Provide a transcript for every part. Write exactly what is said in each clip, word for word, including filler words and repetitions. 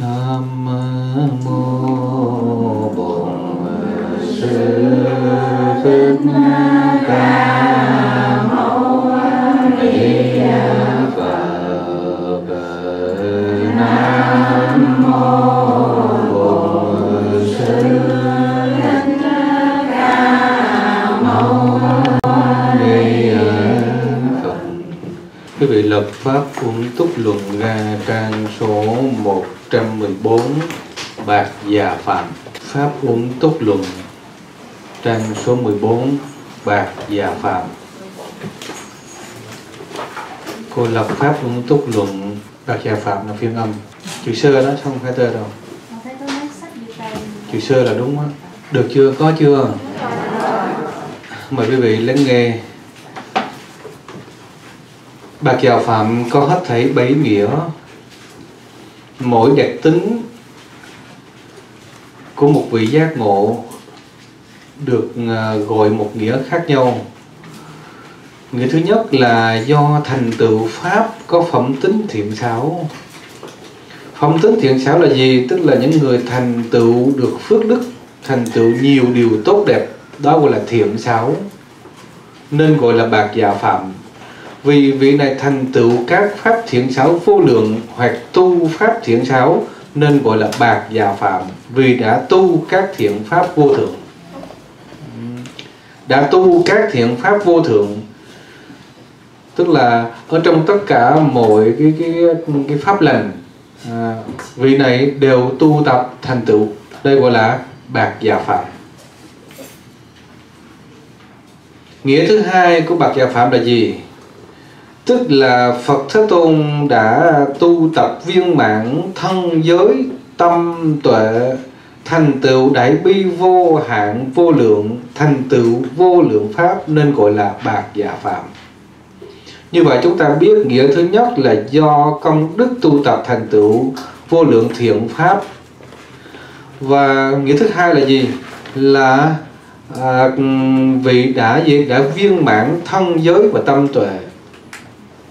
Nam mô Bổn Sư Thích Ca Mâu Ni Phật. Nam mô quý vị. Lập Pháp Uẩn Túc Luận ra trang số một trăm mười bốn, Bạc Già Phạm. Pháp Uẩn Túc Luận trang số mười bốn, Bạc Già Phạm. Cô Lập Pháp Uẩn Túc Luận Bạc Già Phạm là phiên âm. Chữ sơ đó không phải tơ đâu. Chữ sơ là đúng đó. Được chưa? Có chưa? Mời quý vị lắng nghe. Bạc Già Phạm có hết thảy bảy nghĩa. Mỗi đặc tính của một vị giác ngộ được gọi một nghĩa khác nhau. Nghĩa thứ nhất là do thành tựu Pháp có phẩm tính thiện xảo. Phẩm tính thiện xảo là gì? Tức là những người thành tựu được phước đức, thành tựu nhiều điều tốt đẹp, đó gọi là thiện xảo, nên gọi là Bạc Già Phạm. Vì vị này thành tựu các pháp thiện xảo vô lượng hoặc tu pháp thiện xảo nên gọi là Bạc Già Phạm, vì đã tu các thiện pháp vô thượng. Đã tu các thiện pháp vô thượng tức là ở trong tất cả mọi cái cái, cái pháp lành, à, vị này đều tu tập thành tựu, đây gọi là Bạc Già Phạm. Nghĩa thứ hai của Bạc Già Phạm là gì? Tức là Phật Thế Tôn đã tu tập viên mãn thân giới tâm tuệ, thành tựu đại bi vô hạn vô lượng, thành tựu vô lượng pháp nên gọi là Bạc Già Phạm. Như vậy chúng ta biết nghĩa thứ nhất là do công đức tu tập thành tựu vô lượng thiện pháp. Và nghĩa thứ hai là gì? Là à, vị đã gì đã viên mãn thân giới và tâm tuệ.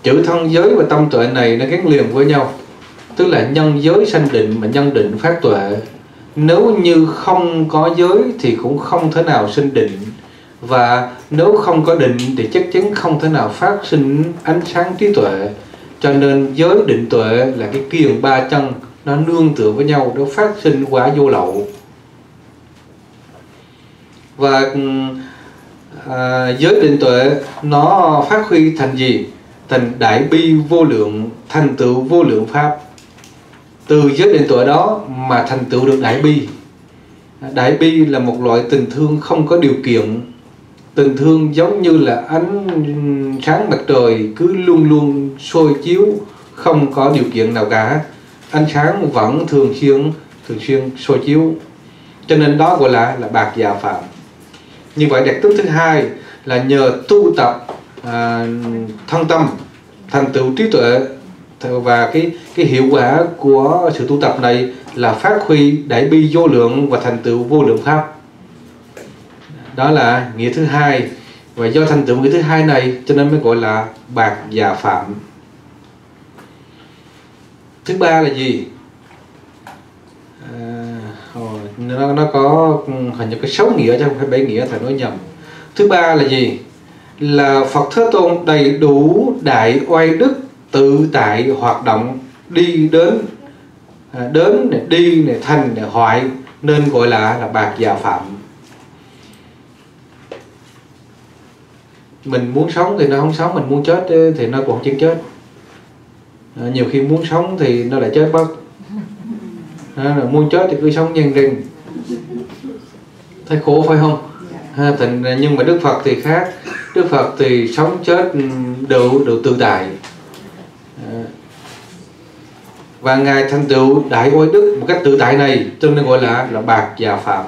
Chữ thân giới và tâm tuệ này nó gắn liền với nhau, tức là nhân giới sanh định mà nhân định phát tuệ. Nếu như không có giới thì cũng không thể nào sinh định, và nếu không có định thì chắc chắn không thể nào phát sinh ánh sáng trí tuệ. Cho nên giới định tuệ là cái kiềng ba chân, nó nương tựa với nhau, nó phát sinh quả vô lậu. Và à, giới định tuệ nó phát huy thành gì? Thành đại bi vô lượng, thành tựu vô lượng pháp. Từ giới định tuệ đó mà thành tựu được đại bi. Đại bi là một loại tình thương không có điều kiện. Tình thương giống như là ánh sáng mặt trời cứ luôn luôn soi chiếu, không có điều kiện nào cả. Ánh sáng vẫn thường xuyên thường xuyên soi chiếu. Cho nên đó gọi là là Bạc Già Phạm. Như vậy đặc tính thứ hai là nhờ tu tập À, thân tâm, thành tựu trí tuệ, và cái cái hiệu quả của sự tu tập này là phát huy đại bi vô lượng và thành tựu vô lượng pháp. Đó là nghĩa thứ hai, và do thành tựu nghĩa thứ hai này cho nên mới gọi là Bạc Già Phạm. Thứ ba là gì? À, nó, nó có hình như có sáu nghĩa chứ không phải bảy nghĩa, thầy nói nhầm. Thứ ba là gì? Là Phật Thế Tôn đầy đủ đại oai đức, tự tại hoạt động, đi đến đến này, đi này, thành này, hoại, nên gọi là là Bạc Già Phạm. Mình muốn sống thì nó không sống, mình muốn chết thì nó cũng chưa chết. À, nhiều khi muốn sống thì nó lại chết bất. À, muốn chết thì cứ sống nhân rừng. Thấy khổ phải không? À, thành, nhưng mà Đức Phật thì khác. Đức Phật thì sống chết đều đều tự tại, và ngài thành tựu đại oai đức một cách tự tại này cho nên gọi là là Bạc Già Phạm.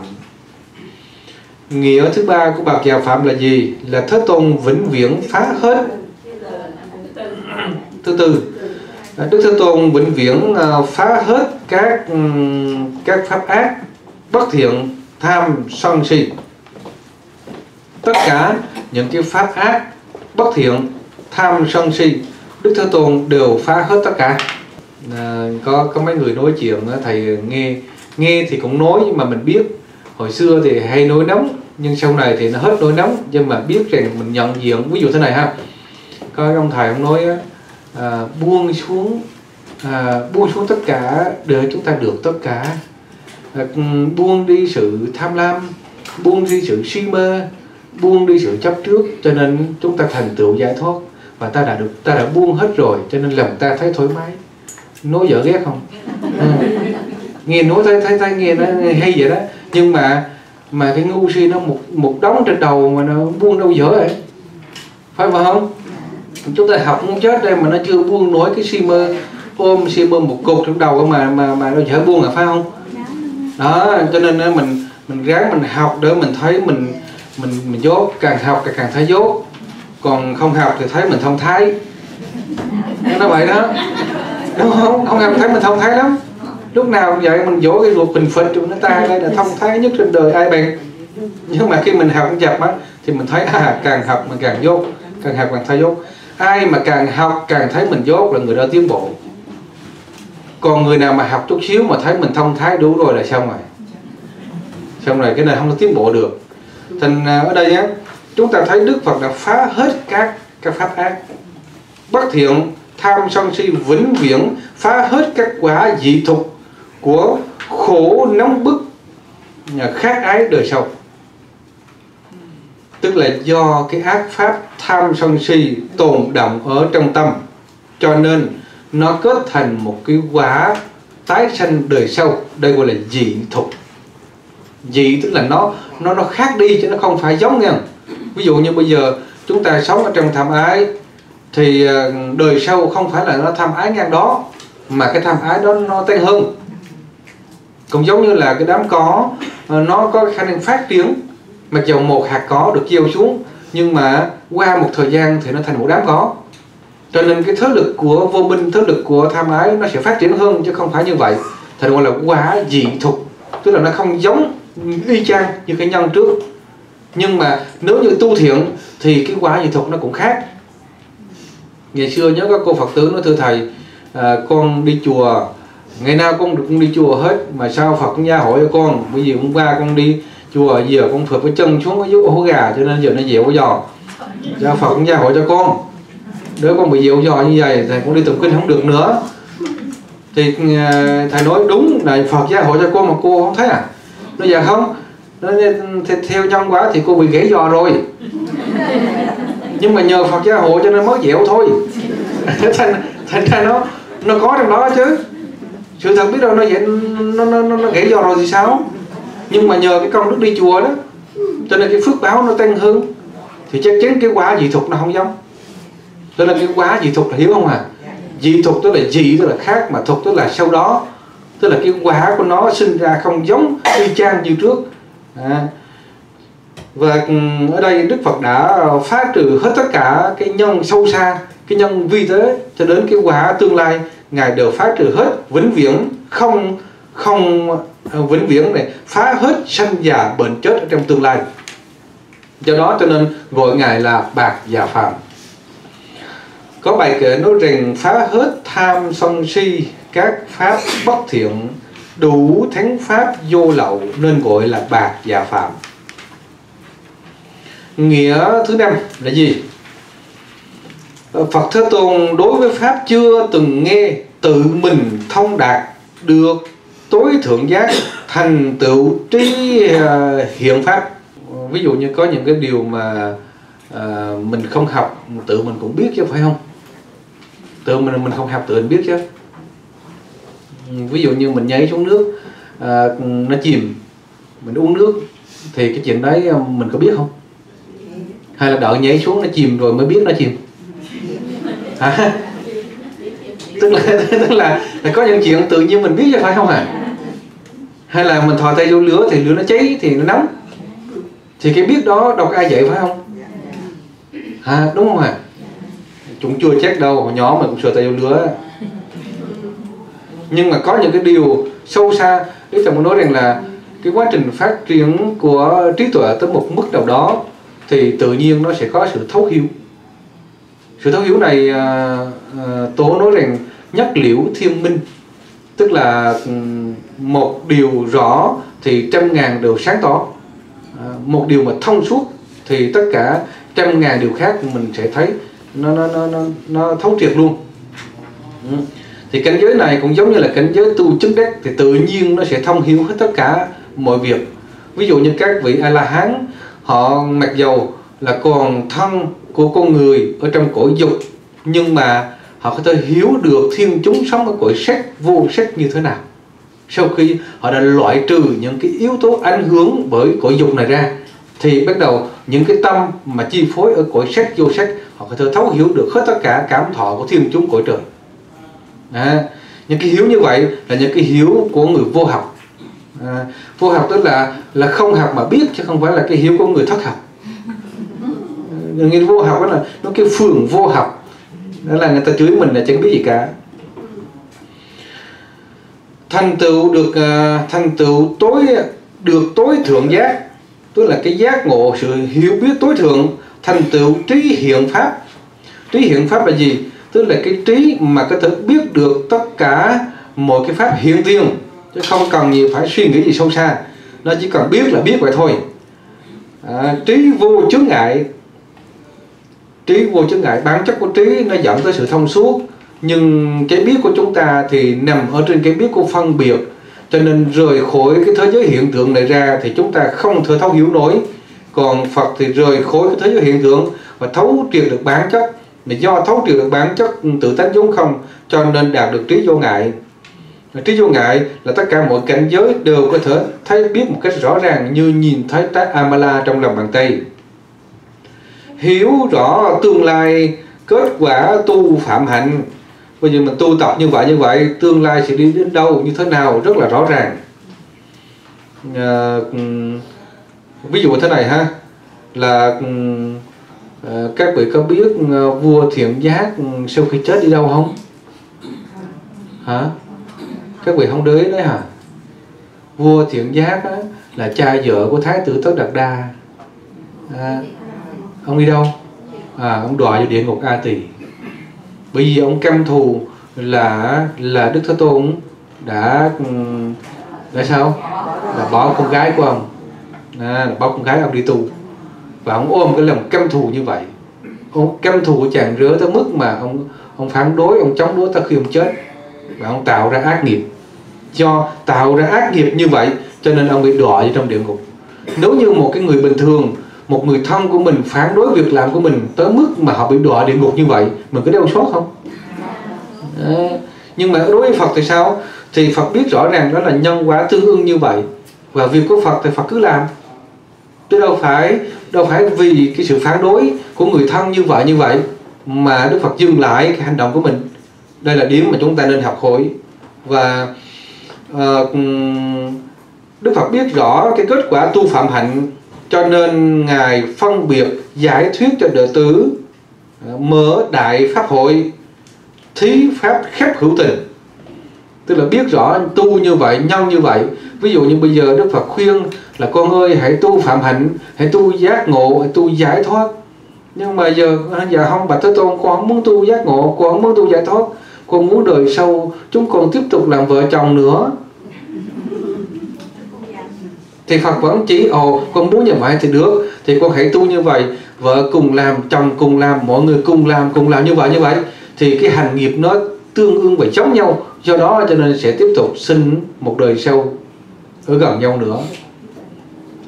Nghĩa thứ ba của Bạc Già Phạm là gì? Là Thế Tôn vĩnh viễn phá hết. Thứ tư, Đức Thế Tôn vĩnh viễn phá hết các các pháp ác, bất thiện, tham, sân, si. Tất cả những cái pháp ác, bất thiện, tham, sân, si, Đức Thế Tôn đều phá hết tất cả. à, có có mấy người nói chuyện thầy nghe nghe thì cũng nói, nhưng mà mình biết hồi xưa thì hay nói nóng, nhưng sau này thì nó hết nỗi nóng, nhưng mà biết rằng mình nhận diện. Ví dụ thế này ha, có ông thầy ông nói à, buông xuống à, buông xuống tất cả để chúng ta được tất cả, à, buông đi sự tham lam, buông đi sự si mê, buông đi sự chấp trước, cho nên chúng ta thành tựu giải thoát, và ta đã được, ta đã buông hết rồi, cho nên làm ta thấy thoải mái. Nói dở ghét không? À, nghe nói thấy thấy thấy nghe nó hay vậy đó, nhưng mà mà cái ngu si nó một một đống trên đầu mà nó buông đâu dở vậy, phải không? Chúng ta học muốn chết đây mà nó chưa buông nổi cái si mơ, ôm si mơ một cột trong đầu mà mà mà nó dở buông là phải không? Đó, cho nên mình mình ráng mình học để mình thấy mình mình mình dốt, càng học càng thấy dốt, còn không học thì thấy mình thông thái, nó vậy đó, đúng không? Không học thấy mình thông thái lắm. Lúc nào vậy mình vỗ cái ruột bình phật trong nó ta đây là thông thái nhất trên đời ai bằng. Nhưng mà khi mình học cũng chặt á thì mình thấy à, càng học mình càng dốt, càng học càng thấy dốt. Ai mà càng học càng thấy mình dốt là người đó tiến bộ. Còn người nào mà học chút xíu mà thấy mình thông thái đủ rồi là xong rồi, xong rồi cái này không có tiến bộ được. Thành ở đây nhé, chúng ta thấy Đức Phật đã phá hết các các pháp ác, bất thiện, tham sân si vĩnh viễn, phá hết các quả dị thục của khổ nóng bức, khát ái đời sau. Tức là do cái ác pháp tham sân si tồn đọng ở trong tâm, cho nên nó kết thành một cái quả tái sanh đời sau. Đây gọi là dị thục. Dị tức là nó nó nó khác đi, chứ nó không phải giống nhau. Ví dụ như bây giờ chúng ta sống ở trong tham ái, thì đời sau không phải là nó tham ái ngang đó, mà cái tham ái đó nó tệ hơn. Cũng giống như là cái đám cỏ, nó có khả năng phát triển, mặc dù một hạt cỏ được gieo xuống, nhưng mà qua một thời gian thì nó thành một đám cỏ. Cho nên cái thế lực của vô minh, thế lực của tham ái nó sẽ phát triển hơn, chứ không phải như vậy. Thì gọi là quả dị thục, tức là nó không giống y chang như cái nhân trước. Nhưng mà nếu như tu thiện thì cái quả dị thục nó cũng khác. Ngày xưa nhớ các cô Phật tử nó thưa thầy, à, con đi chùa ngày nào con cũng đi chùa hết, mà sao Phật cũng gia hội cho con? Bởi vì hôm qua con đi chùa giờ con phượt cái chân xuống cái dưới ổ gà, cho nên giờ nó dẹo giò, do Phật cũng gia hội cho con. Nếu con bị dẹo giò như vậy thì con đi tụng kinh không được nữa. Thì à, thầy nói đúng là Phật gia hội cho con mà cô không thấy à? Nó dạ không, nó, theo nhân quả thì cô bị gãy giò rồi, nhưng mà nhờ Phật gia hộ cho nên mới dẹo thôi. thành, thành ra nó nó có trong đó chứ, sự thật biết đâu nó vậy, nó nó nó, nó gãy giò rồi thì sao? Nhưng mà nhờ cái công đức đi chùa đó, cho nên cái phước báo nó tăng hơn, thì chắc chắn cái quả dị thục nó không giống. Cho nên cái quả dị thục là hiểu không à? Dị thục tức là dị tức là khác, mà thục tức là sau đó, tức là cái quả của nó sinh ra không giống y chang như trước. À, và ở đây Đức Phật đã phá trừ hết tất cả cái nhân sâu xa, cái nhân vi tế cho đến cái quả tương lai, ngài đều phá trừ hết, vĩnh viễn không không vĩnh viễn này, phá hết sanh già bệnh chết ở trong tương lai. Do đó cho nên gọi ngài là Bạc Già Phạm. Có bài kệ nói rằng phá hết tham sân si, các pháp bất thiện, đủ thắng pháp vô lậu, nên gọi là Bạc Già Phạm. Nghĩa thứ năm là gì? Phật Thế Tôn đối với pháp chưa từng nghe, tự mình thông đạt được tối thượng giác, thành tựu trí hiện pháp. Ví dụ như có những cái điều mà à, mình không học, tự mình cũng biết chứ phải không? Tự mình mình không học tự mình biết chứ. Ví dụ như mình nhảy xuống nước, à, nó chìm, mình uống nước, thì cái chuyện đấy mình có biết không? Hay là đợi nhảy xuống nó chìm rồi mới biết nó chìm? À, tức là tức là, là có những chuyện tự nhiên mình biết chứ phải không ạ? À? Hay là mình thò tay vô lửa thì lửa nó cháy thì nó nóng, thì cái biết đó đâu có ai dạy phải không? À, đúng không ạ? À? Chúng chưa chắc đâu, hồi nhỏ mình cũng sờ tay vô lửa. Nhưng mà có những cái điều sâu xa, Đức Phật muốn nói rằng là cái quá trình phát triển của trí tuệ tới một mức nào đó thì tự nhiên nó sẽ có sự thấu hiểu. Sự thấu hiểu này à, à, Tổ nói rằng nhất liễu thiên minh, tức là một điều rõ thì trăm ngàn đều sáng tỏ, một điều mà thông suốt thì tất cả trăm ngàn điều khác mình sẽ thấy nó nó nó nó, nó thấu triệt luôn. Ừ. Thì cảnh giới này cũng giống như là cảnh giới tu chứng đắc thì tự nhiên nó sẽ thông hiểu hết tất cả mọi việc. Ví dụ như các vị A-la-hán, họ mặc dầu là còn thân của con người ở trong cõi dục, nhưng mà họ có thể hiểu được thiên chúng sống ở cõi sắc vô sắc như thế nào, sau khi họ đã loại trừ những cái yếu tố ảnh hưởng bởi cõi dục này ra, thì bắt đầu những cái tâm mà chi phối ở cõi sắc vô sắc họ có thể thấu hiểu được hết tất cả cảm thọ của thiên chúng cõi trời. À, những cái hiểu như vậy là những cái hiểu của người vô học. À, vô học tức là là không học mà biết, chứ không phải là cái hiểu của người thất học. Người vô học đó là nó cái phường vô học, đó là người ta chửi mình là chẳng biết gì cả. Thành tựu được uh, thành tựu tối được tối thượng giác, tức là cái giác ngộ sự hiểu biết tối thượng. Thành tựu trí hiện pháp. Trí hiện pháp là gì? Tức là cái trí mà có thể biết được tất cả mọi cái pháp hiện tiền, chứ không cần gì phải suy nghĩ gì sâu xa, nó chỉ cần biết là biết vậy thôi. À, trí vô chướng ngại. Trí vô chướng ngại, bản chất của trí nó dẫn tới sự thông suốt, nhưng cái biết của chúng ta thì nằm ở trên cái biết của phân biệt, cho nên rời khỏi cái thế giới hiện tượng này ra thì chúng ta không thể thấu hiểu nổi. Còn Phật thì rời khỏi cái thế giới hiện tượng và thấu triệt được bản chất. Mà do thấu triệt được bản chất tự tánh vốn không, cho nên đạt được trí vô ngại. Trí vô ngại là tất cả mọi cảnh giới đều có thể thấy biết một cách rõ ràng, như nhìn thấy trái amala trong lòng bàn tay. Hiểu rõ tương lai kết quả tu phạm hạnh. Bây giờ mình tu tập như vậy như vậy, tương lai sẽ đi đến đâu như thế nào rất là rõ ràng. À, ví dụ thế này ha, là các vị có biết vua Thiện Giác sau khi chết đi đâu không? Hả? Các vị không đới đấy hả? Vua Thiện Giác đó là cha vợ của Thái tử Tất Đạt Đa. À, ông đi đâu? À, ông đọa vào địa ngục A Tỳ. Bởi vì ông căm thù là là Đức Thế Tôn đã đã sao? Là bỏ con gái của ông, à, bỏ con gái ông đi tu. Và ông ôm cái lòng căm thù như vậy, ông căm thù chàng rứa tới mức mà ông ông phản đối, ông chống đối tới khi ông chết. Và ông tạo ra ác nghiệp. Do tạo ra ác nghiệp như vậy cho nên ông bị đọa vào trong địa ngục. Nếu như một cái người bình thường, một người thân của mình phản đối việc làm của mình tới mức mà họ bị đọa địa ngục như vậy, mình có đau xót không? À, nhưng mà đối với Phật thì sao? Thì Phật biết rõ ràng đó là nhân quả tương ưng như vậy, và việc của Phật thì Phật cứ làm, chứ đâu phải đâu phải vì cái sự phản đối của người thân như vậy như vậy mà Đức Phật dừng lại cái hành động của mình. Đây là điểm mà chúng ta nên học hỏi. Và uh, Đức Phật biết rõ cái kết quả tu phạm hạnh, cho nên Ngài phân biệt giải thuyết cho đệ tử, mở đại pháp hội, thí pháp khép hữu tình. Tức là biết rõ tu như vậy, nhân như vậy. Ví dụ như bây giờ Đức Phật khuyên là con ơi hãy tu phạm hạnh, hãy tu giác ngộ, hãy tu giải thoát. Nhưng mà giờ giờ không, bạch Thế Tôn, con không muốn tu giác ngộ, con không muốn tu giải thoát, con muốn đời sau chúng con tiếp tục làm vợ chồng nữa. Thì Phật vẫn chỉ ồ con muốn như vậy thì được, thì con hãy tu như vậy, vợ cùng làm, chồng cùng làm, mọi người cùng làm cùng làm như vậy như vậy, thì cái hành nghiệp nó tương ương và giống nhau, do đó cho nên sẽ tiếp tục sinh một đời sau ở gần nhau nữa.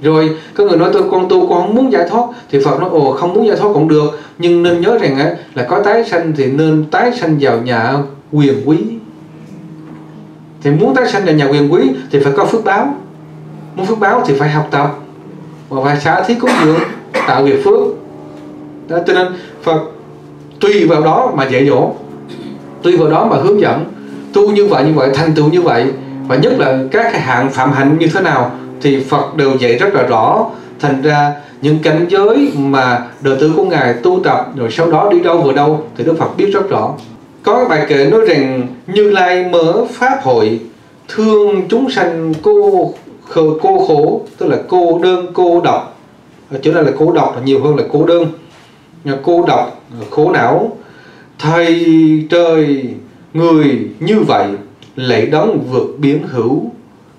Rồi có người nói tôi con tu con không muốn giải thoát, thì Phật nói ồ không muốn giải thoát cũng được, nhưng nên nhớ rằng ấy, là có tái sanh thì nên tái sanh vào nhà quyền quý. Thì muốn tái sanh vào nhà quyền quý thì phải có phước báo, muốn phước báo thì phải học tập và phải xả thí cúng dường tạo nghiệp phước đó. Cho nên Phật tùy vào đó mà dạy dỗ, tùy vào đó mà hướng dẫn tu như vậy như vậy, thành tựu như vậy, và nhất là các cái hạng phạm hạnh như thế nào thì Phật đều dạy rất là rõ. Thành ra những cảnh giới mà đệ tử của Ngài tu tập rồi sau đó đi đâu vừa đâu thì Đức Phật biết rất rõ. Có cái bài kệ nói rằng Như Lai mở pháp hội, thương chúng sanh cô khổ, cô khổ tức là cô đơn cô độc. Ở chỗ này là cô độc là nhiều hơn là cô đơn. Cô độc khổ não, thầy trời người như vậy lại đón vượt biến hữu.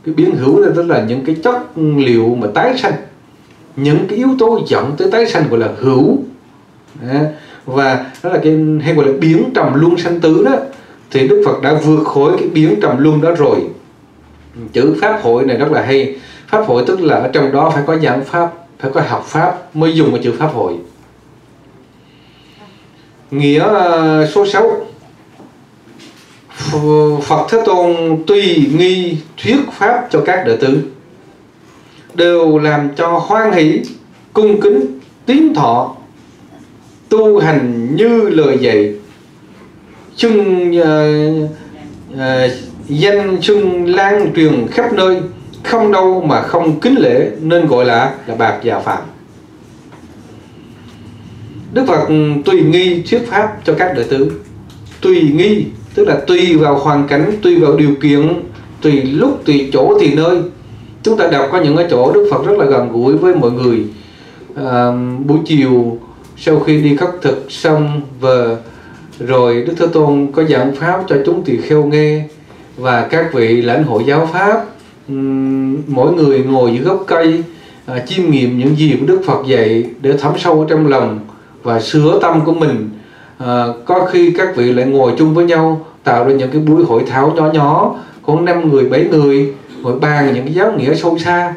Cái biến hữu đó là những cái chất liệu mà tái sanh, những cái yếu tố dẫn tới tái sanh gọi là hữu. Và đó là cái hay gọi là biến trầm luân sanh tử đó, thì Đức Phật đã vượt khỏi cái biến trầm luân đó rồi. Chữ pháp hội này rất là hay. Pháp hội tức là ở trong đó phải có giảng pháp, phải có học pháp mới dùng cái chữ pháp hội. Nghĩa số sáu, Phật Thế Tôn tùy nghi thuyết pháp cho các đệ tử, đều làm cho hoan hỷ, cung kính, tín thọ, tu hành như lời dạy, xưng uh, uh, danh xưng lan truyền khắp nơi, không đâu mà không kính lễ, nên gọi là là Bạc Già Phạm. Đức Phật tùy nghi thuyết pháp cho các đệ tử. Tùy nghi tức là tùy vào hoàn cảnh, tùy vào điều kiện, tùy lúc, tùy chỗ, tùy nơi. Chúng ta đọc có những cái chỗ Đức Phật rất là gần gũi với mọi người. À, buổi chiều sau khi đi khất thực xong về rồi, Đức Thế Tôn có giảng pháp cho chúng tỳ kheo nghe, và các vị lãnh hội giáo pháp, mỗi người ngồi dưới gốc cây, à, chiêm nghiệm những gì của Đức Phật dạy để thấm sâu trong lòng và sửa tâm của mình. À, có khi các vị lại ngồi chung với nhau, tạo ra những cái buổi hội thảo nhỏ nhỏ, có năm người, bảy người, ngồi bàn những cái giáo nghĩa sâu xa.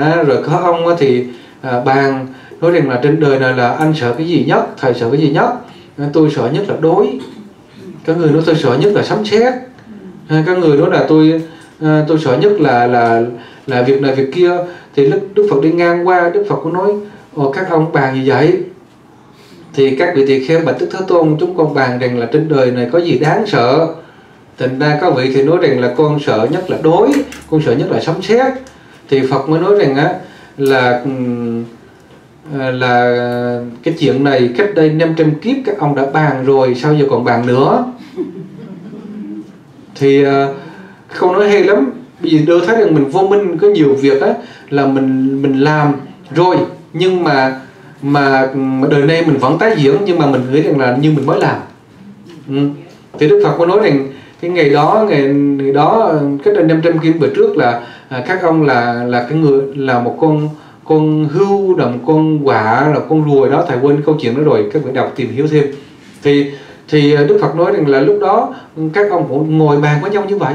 À, rồi có ông thì à, bàn nói rằng là trên đời này là anh sợ cái gì nhất, thầy sợ cái gì nhất. À, tôi sợ nhất là đói. Có người nói tôi sợ nhất là sấm sét. À, có người nói là tôi à, tôi sợ nhất là là là việc này việc kia. Thì Đức Phật đi ngang qua, Đức Phật cũng nói: ồ, các ông bàn gì vậy? Thì các vị tỳ kheo bạch Đức Thế Tôn, chúng con bàn rằng là trên đời này có gì đáng sợ. Thành ra các vị thì nói rằng là con sợ nhất là đói, con sợ nhất là sấm sét. Thì Phật mới nói rằng á là là cái chuyện này cách đây năm trăm kiếp các ông đã bàn rồi, sao giờ còn bàn nữa? Thì không nói hay lắm, vì đưa thấy rằng mình vô minh. Có nhiều việc á là mình mình làm rồi, nhưng mà mà đời nay mình vẫn tái diễn, nhưng mà mình nghĩ rằng là như mình mới làm. Ừ. Thì Đức Phật có nói rằng cái ngày đó ngày, ngày đó cách đây năm trăm kiếp về trước là à, các ông là là cái người là một con con hươu, là một con quạ, là con ruồi đó. Thầy quên câu chuyện đó rồi, các bạn đọc tìm hiểu thêm. Thì thì Đức Phật nói rằng là lúc đó các ông cũng ngồi bàn với nhau như vậy,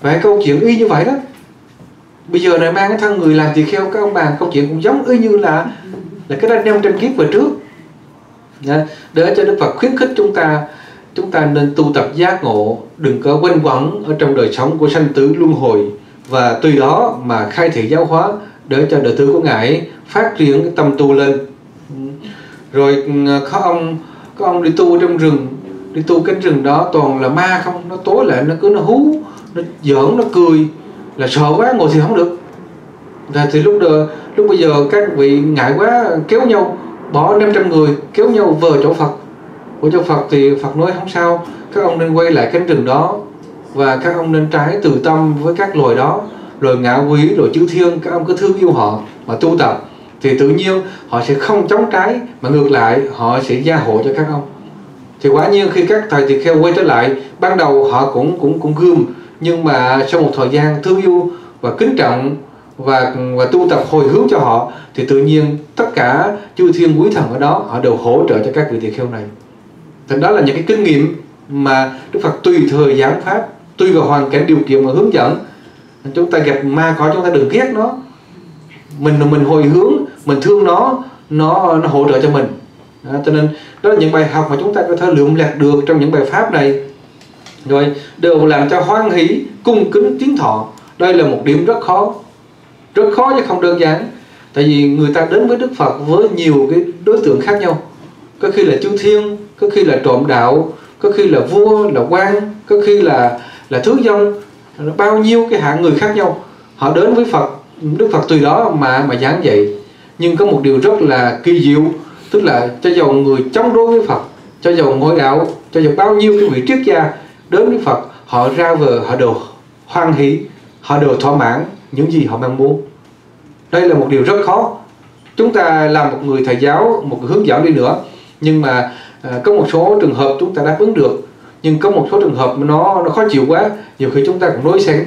và câu chuyện y như vậy đó. Bây giờ này mang cái thân người làm tỳ kheo, các ông bàn câu chuyện cũng giống y như là là cái đó năm trăm kiếp về trước. Để cho Đức Phật khuyến khích chúng ta, chúng ta nên tu tập giác ngộ, đừng có quanh quẩn ở trong đời sống của sanh tử luân hồi, và từ đó mà khai thị giáo hóa để cho đệ tử của ngài phát triển cái tâm tu lên. Rồi có ông có ông đi tu trong rừng, đi tu cánh rừng đó toàn là ma không, nó tối lại nó cứ nó hú, nó giỡn, nó cười, là sợ quá ngồi thì không được. Thì lúc đó lúc bây giờ các vị ngại quá, kéo nhau, bỏ năm trăm người kéo nhau về chỗ Phật. Của chỗ Phật thì Phật nói không sao, các ông nên quay lại cánh rừng đó, và các ông nên trái từ tâm với các loài đó, rồi ngạ quỷ, rồi chư thiên, các ông cứ thương yêu họ mà tu tập, thì tự nhiên họ sẽ không chống trái, mà ngược lại họ sẽ gia hộ cho các ông. Thì quả nhiên khi các thầy tỳ kheo quay trở lại, ban đầu họ cũng cũng cũng gươm, nhưng mà sau một thời gian thương yêu và kính trọng và và tu tập hồi hướng cho họ, thì tự nhiên tất cả chư thiên quý thần ở đó họ đều hỗ trợ cho các vị tỳ kheo này. Thành đó là những cái kinh nghiệm mà Đức Phật tùy thời giảng pháp, tùy vào hoàn cảnh điều kiện mà hướng dẫn. Chúng ta gặp ma có chúng ta đừng ghét nó, mình mình hồi hướng, mình thương nó, nó nó hỗ trợ cho mình. Đó, cho nên đó là những bài học mà chúng ta có thể lượm lặt được trong những bài pháp này. Rồi đều làm cho hoan hỷ, cung kính, tín thọ. Đây là một điểm rất khó, rất khó chứ không đơn giản. Tại vì người ta đến với Đức Phật với nhiều cái đối tượng khác nhau. Có khi là chư thiên, có khi là trộm đạo, có khi là vua, là quan, có khi là là thứ dân, bao nhiêu cái hạng người khác nhau. Họ đến với Phật, Đức Phật tùy đó mà mà giảng dạy. Nhưng có một điều rất là kỳ diệu, tức là cho dầu người chống đối với Phật, cho dầu ngôi đạo, cho dầu bao nhiêu cái vị triết gia đến với Phật, họ ra về họ đều hoan hỷ, họ đều thỏa mãn những gì họ mong muốn. Đây là một điều rất khó. Chúng ta làm một người thầy giáo, một người hướng dẫn đi nữa, nhưng mà à, có một số trường hợp chúng ta đáp ứng được, nhưng có một số trường hợp nó, nó khó chịu quá, nhiều khi chúng ta cũng đối xén,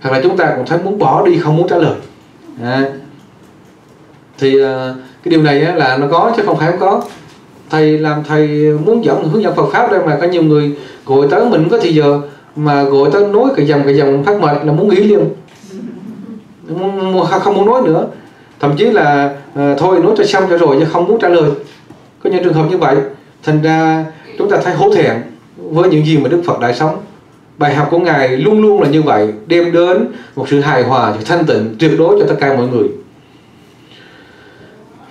hoặc là chúng ta cũng thấy muốn bỏ đi, không muốn trả lời. À, thì cái điều này là nó có chứ không phải không có. Thầy làm thầy muốn dẫn hướng dẫn Phật pháp đây mà có nhiều người gọi tới mình có thì giờ mà gọi tới nói cái dòng cái dòng phát mệt là muốn nghỉ liền, muốn, không muốn nói nữa, thậm chí là à, thôi nói cho xong cho rồi nhưng không muốn trả lời. Có những trường hợp như vậy, thành ra chúng ta thấy hổ thẹn với những gì mà Đức Phật đã sống. Bài học của Ngài luôn luôn là như vậy, đem đến một sự hài hòa, sự thanh tịnh tuyệt đối cho tất cả mọi người.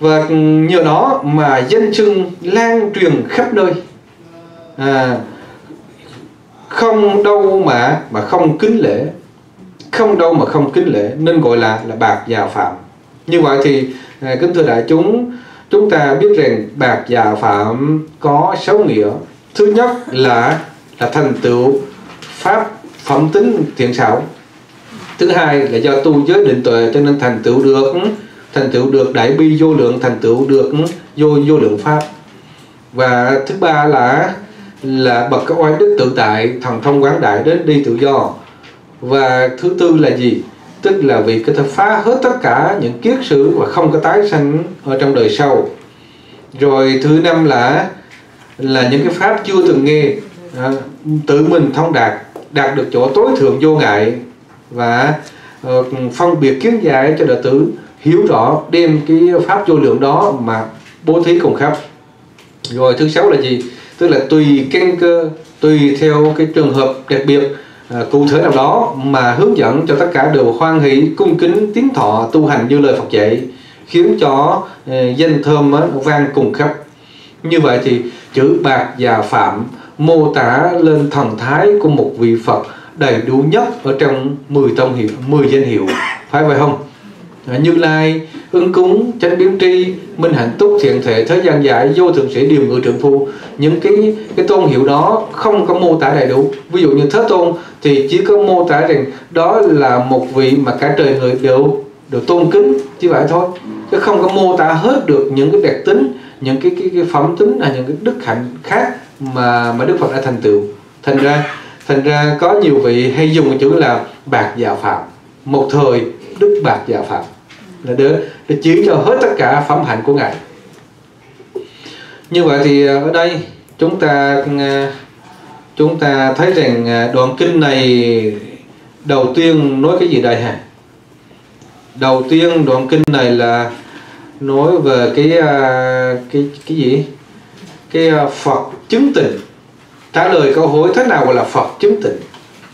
Và nhờ đó mà danh xưng lan truyền khắp nơi, à, không đâu mà mà không kính lễ, không đâu mà không kính lễ, nên gọi là là Bạc Già Phạm. Như vậy thì à, kính thưa đại chúng, chúng ta biết rằng Bạc Già Phạm có sáu nghĩa. Thứ nhất là là thành tựu pháp phẩm tính thiện xảo. Thứ hai là do tu giới định tuệ cho nên thành tựu được thành tựu được đại bi vô lượng, thành tựu được vô vô lượng pháp. Và thứ ba là là bậc oai đức tự tại, thần thông quán đại, đến đi tự do. Và thứ tư là gì? Tức là vì có thể phá hết tất cả những kiết sử và không có tái sanh ở trong đời sau. Rồi thứ năm là là những cái pháp chưa từng nghe, à, tự mình thông đạt, đạt được chỗ tối thượng vô ngại, và uh, phân biệt kiến giải cho đệ tử hiểu rõ, đem cái pháp vô lượng đó mà bố thí cùng khắp. Rồi thứ sáu là gì? Tức là tùy căn cơ, tùy theo cái trường hợp đặc biệt à, cụ thể nào đó mà hướng dẫn cho tất cả đều hoan hỷ, cung kính, tiến thọ, tu hành như lời Phật dạy, khiến cho à, danh thơm á, vang cùng khắp. Như vậy thì chữ Bạc Già Phạm mô tả lên thần thái của một vị Phật đầy đủ nhất ở trong mười tông hiệu, mười danh hiệu, phải vậy không? Như Lai, Ứng Cúng, Chánh Biến Tri, Minh Hạnh Túc, Thiện Thể, Thế Gian Giải, Vô Thượng Sĩ, Điều Ngự Trượng Phu. Những cái cái tôn hiệu đó không có mô tả đầy đủ. Ví dụ như Thế Tôn thì chỉ có mô tả rằng đó là một vị mà cả trời người đều đều tôn kính, chỉ vậy thôi, chứ không có mô tả hết được những cái đặc tính, những cái cái, cái phẩm tính hay những cái đức hạnh khác mà mà Đức Phật đã thành tựu. Thành ra thành ra có nhiều vị hay dùng cái chữ là Bạc Già Phạm, một thời Đức Bạc Già Phạm, là để, để chỉ cho hết tất cả phẩm hạnh của Ngài. Như vậy thì ở đây chúng ta chúng ta thấy rằng đoạn kinh này đầu tiên nói cái gì đây hả? Đầu tiên đoạn kinh này là nói về cái cái cái gì? Cái Phật chứng tịnh, trả lời câu hỏi thế nào gọi là Phật chứng tịnh.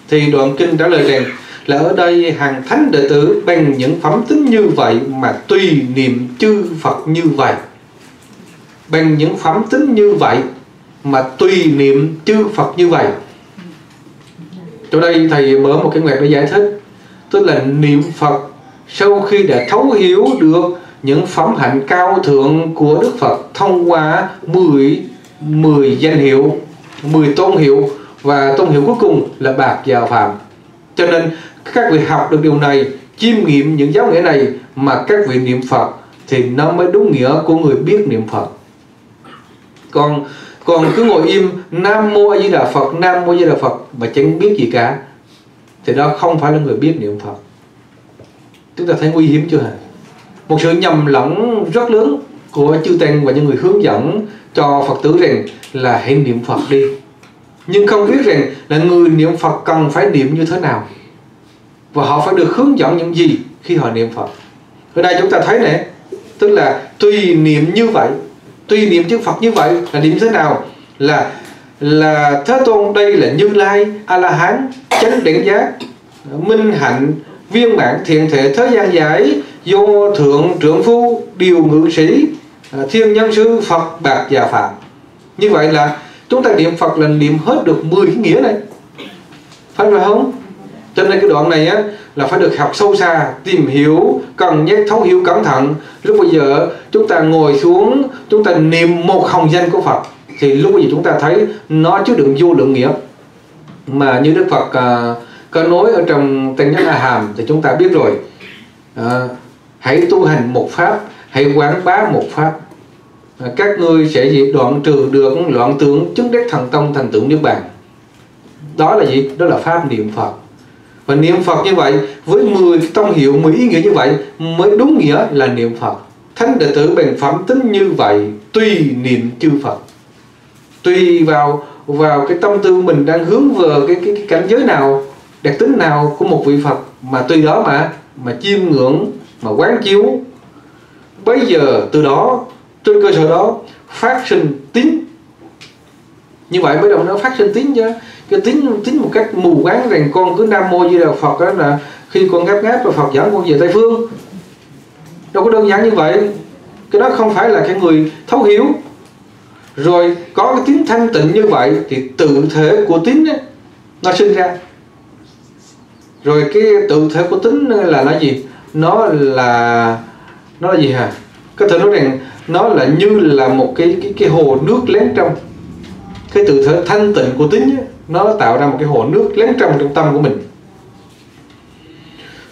Thì đoạn kinh trả lời rằng là ở đây hàng thánh đệ tử bằng những phẩm tính như vậy mà tùy niệm chư Phật như vậy. Bằng những phẩm tính như vậy mà tùy niệm chư Phật như vậy. Chỗ đây thầy mở một cái ngoặc để giải thích, tức là niệm Phật sau khi đã thấu hiểu được những phẩm hạnh cao thượng của Đức Phật thông qua mười, mười danh hiệu, mười tôn hiệu, và tôn hiệu cuối cùng là Bạc Già Phạm. Cho nên các vị học được điều này, chiêm nghiệm những giáo nghĩa này mà các vị niệm Phật thì nó mới đúng nghĩa của người biết niệm Phật. Còn còn cứ ngồi im Nam Mô A Di Đà Phật, Nam Mô A Di Đà Phật mà chẳng biết gì cả thì đó không phải là người biết niệm Phật. Chúng ta thấy nguy hiểm chưa hả? Một sự nhầm lẫn rất lớn của chư Tăng và những người hướng dẫn cho Phật tử rằng là hãy niệm Phật đi, nhưng không biết rằng là người niệm Phật cần phải niệm như thế nào và họ phải được hướng dẫn những gì khi họ niệm Phật. Ở đây chúng ta thấy này, tức là tùy niệm như vậy, tùy niệm chư Phật như vậy là niệm thế nào? Là là Thế Tôn đây là Như Lai, A-la-hán, Chánh Đẳng Giác, Minh Hạnh, Viên Mãn, Thiện Thể, Thế Gian Giải, Vô Thượng Trượng Phu, Điều Ngự Sĩ, Thiên Nhân Sư, Phật Bạc Già Phạm. Như vậy là chúng ta niệm Phật là niệm hết được mười cái nghĩa này, phải không? Cho nên cái đoạn này á, là phải được học sâu xa, tìm hiểu, cần nhắc thấu hiểu cẩn thận. Lúc bây giờ chúng ta ngồi xuống, chúng ta niệm một hồng danh của Phật thì lúc bây giờ chúng ta thấy nó chứa đựng vô lượng nghĩa. Mà như Đức Phật à, có nói ở trong Tăng Nhất A Hàm thì chúng ta biết rồi, à, hãy tu hành một pháp, hãy quảng bá một pháp, các ngươi sẽ đoạn trừ được loạn tưởng, chứng đắc thần tông, thành tựu niết bàn. Đó là gì? Đó là pháp niệm Phật. Và niệm Phật như vậy, với mười cái tông hiệu, mười ý nghĩa như vậy, mới đúng nghĩa là niệm Phật. Thánh đệ tử bèn phẩm tính như vậy, tùy niệm chư Phật. Tùy vào vào cái tâm tư mình đang hướng về cái, cái, cái cảnh giới nào, đặc tính nào của một vị Phật, mà tùy đó mà mà chiêm ngưỡng, mà quán chiếu. Bây giờ từ đó, trên cơ sở đó phát sinh tín. Như vậy mới đồng nó phát sinh tín chứ. Cái tín tín một cách mù quáng rằng con cứ Nam Mô Di Đà Phật đó, là khi con ngáp ngáp và Phật dẫn con về Tây Phương. Đâu có đơn giản như vậy. Cái đó không phải là cái người thấu hiểu. Rồi có cái tín thanh tịnh như vậy thì tự thể của tín ấy, nó sinh ra. Rồi cái tự thể của tín là nó gì? Nó là nó là gì hả? Có thể nói rằng nó là như là một cái cái, cái hồ nước lén trong. Cái tự thể thanh tịnh của tín ấy, nó tạo ra một cái hồ nước lén trong trong tâm của mình.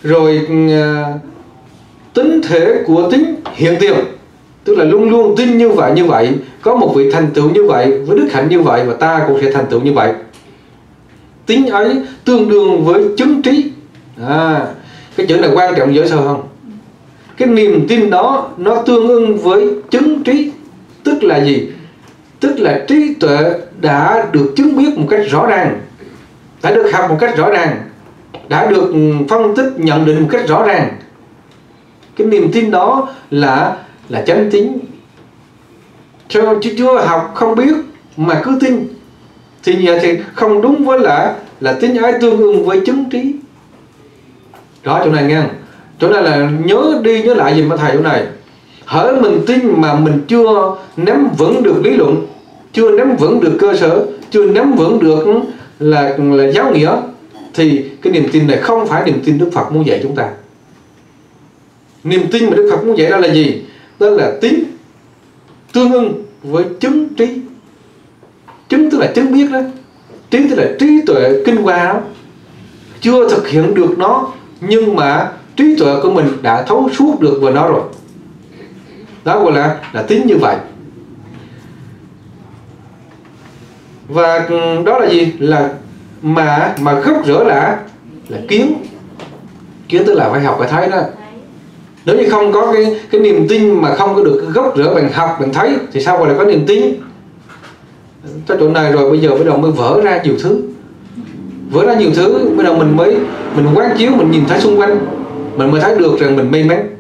Rồi tính thể của tính hiện tiền, tức là luôn luôn tin như vậy như vậy, có một vị thành tựu như vậy, với đức hạnh như vậy, và ta cũng sẽ thành tựu như vậy. Tính ấy tương đương với chứng trí. À, cái chữ này quan trọng dễ sao không? Cái niềm tin đó nó tương ưng với chứng trí. Tức là gì? Tức là trí tuệ đã được chứng biết một cách rõ ràng, đã được học một cách rõ ràng, đã được phân tích nhận định một cách rõ ràng. Cái niềm tin đó là là chánh tín. Chứ chưa học không biết mà cứ tin thì như vậy thì không đúng với là là tín ái tương ưng với chứng trí. Đó, chỗ này nghe, chỗ này là nhớ đi nhớ lại gì mà thầy chỗ này. Hỡi mình tin mà mình chưa nắm vững được lý luận, chưa nắm vững được cơ sở, chưa nắm vững được là là giáo nghĩa, thì cái niềm tin này không phải niềm tin Đức Phật muốn dạy chúng ta. Niềm tin mà Đức Phật muốn dạy đó là gì? Đó là tín tương ưng với chứng trí. Chứng tức là chứng biết đó, trí tức là trí tuệ kinh hoa đó. Chưa thực hiện được nó, nhưng mà trí tuệ của mình đã thấu suốt được về nó rồi. Đó gọi là là tín như vậy. Và đó là gì? Là mà mà gốc rễ là là kiến. Kiến tức là phải học phải thấy đó. Nếu như không có cái, cái niềm tin mà không có được gốc rễ bằng học, bằng thấy, thì sao gọi là có niềm tin? Tới chỗ này rồi bây giờ bắt đầu mới vỡ ra nhiều thứ. Vỡ ra nhiều thứ, bắt đầu mình mới mình quán chiếu, mình nhìn thấy xung quanh, mình mới thấy được rằng mình may mắn.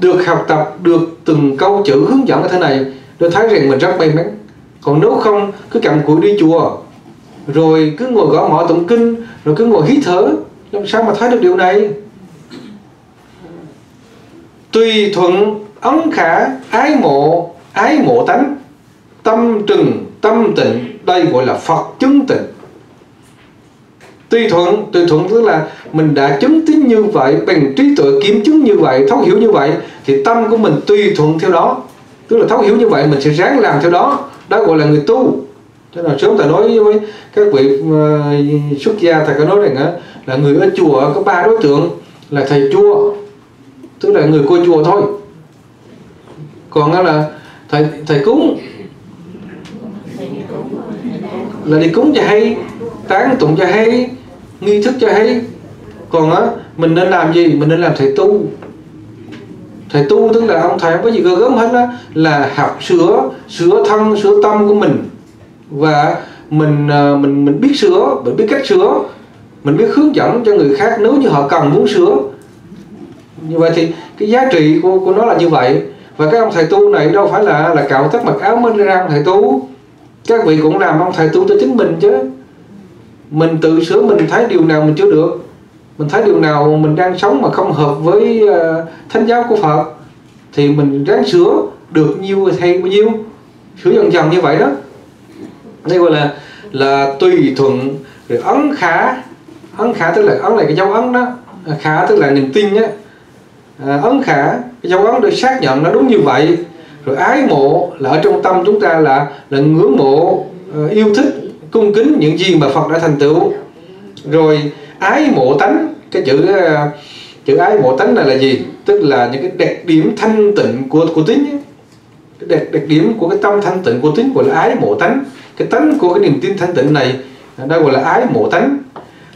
Được học tập, được từng câu chữ hướng dẫn cái thế này, tôi thấy rằng mình rất may mắn. Còn nếu không, cứ cầm cụi đi chùa, rồi cứ ngồi gõ mõ tụng kinh, rồi cứ ngồi hít thở, làm sao mà thấy được điều này? Tùy thuận ấn khả ái mộ, ái mộ tánh, tâm trừng, tâm tịnh, đây gọi là Phật chứng tịnh. Tùy thuận, tùy thuận tức là mình đã chứng tín như vậy, bằng trí tuệ kiểm chứng như vậy, thấu hiểu như vậy, thì tâm của mình tùy thuận theo đó. Tức là thấu hiểu như vậy mình sẽ ráng làm theo đó. Đó gọi là người tu. Cho nên sớm thầy nói với các vị uh, xuất gia, thầy có nói rằng uh, là người ở chùa có ba đối tượng. Là thầy chùa, tức là người cô chùa thôi. Còn là thầy, thầy cúng, là đi cúng cho hay, tán tụng cho hay, nghi thức cho hay. Còn á, mình nên làm gì? Mình nên làm thầy tu. Thầy tu tức là ông thầy không có gì gớm hết á, là học sửa, sửa thân, sửa tâm của mình. Và mình mình mình biết sửa, mình biết cách sửa, mình biết hướng dẫn cho người khác nếu như họ cần muốn sửa. Như vậy thì cái giá trị của, của nó là như vậy. Và các ông thầy tu này đâu phải là là cạo tất mặc áo mới ra ông thầy tu. Các vị cũng làm ông thầy tu cho chính mình chứ. Mình tự sửa, mình thấy điều nào mình chưa được, mình thấy điều nào mình đang sống mà không hợp với uh, thánh giáo của Phật, thì mình ráng sửa được nhiêu hay bao nhiêu, sửa dần dần như vậy đó. Đây gọi là là tùy thuận. Rồi ấn khả, ấn khả tức là ấn này cái dấu ấn đó, khả tức là niềm tin á. À, ấn khả, cái dấu ấn được xác nhận nó đúng như vậy. Rồi ái mộ là ở trong tâm chúng ta là là ngưỡng mộ, uh, yêu thích, cung kính những gì mà Phật đã thành tựu. Rồi ái mộ tánh, cái chữ chữ ái mộ tánh này là gì? Tức là những cái đặc điểm thanh tịnh của của tín ấy. Cái đặc, đặc điểm của cái tâm thanh tịnh của tín gọi là ái mộ tánh. Cái tánh của cái niềm tin thanh tịnh này đó gọi là ái mộ tánh.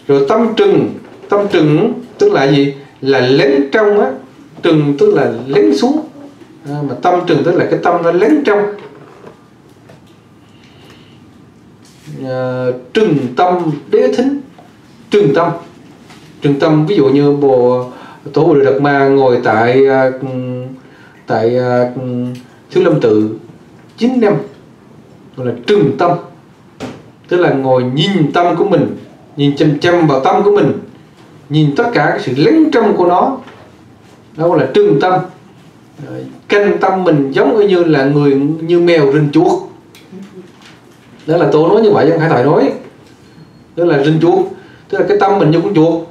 Rồi tâm trừng, tâm trừng tức là gì? Là lén trong á, trừng tức là lén xuống, à, mà tâm trừng tức là cái tâm nó lén trong. À, trừng tâm đế thính, trừng tâm, trừng tâm ví dụ như bồ tổ Bồ Đề Đạt Ma ngồi tại tại Thiếu Lâm Tự chín năm, gọi là trừng tâm, tức là ngồi nhìn tâm của mình, nhìn chăm chăm vào tâm của mình, nhìn tất cả cái sự lén trong của nó, đó gọi là trừng tâm. Canh tâm mình giống như là người như mèo rình chuột, đó là tổ nói như vậy, không phải thầy nói, tức là rình chuột, tức là cái tâm mình như con chuột,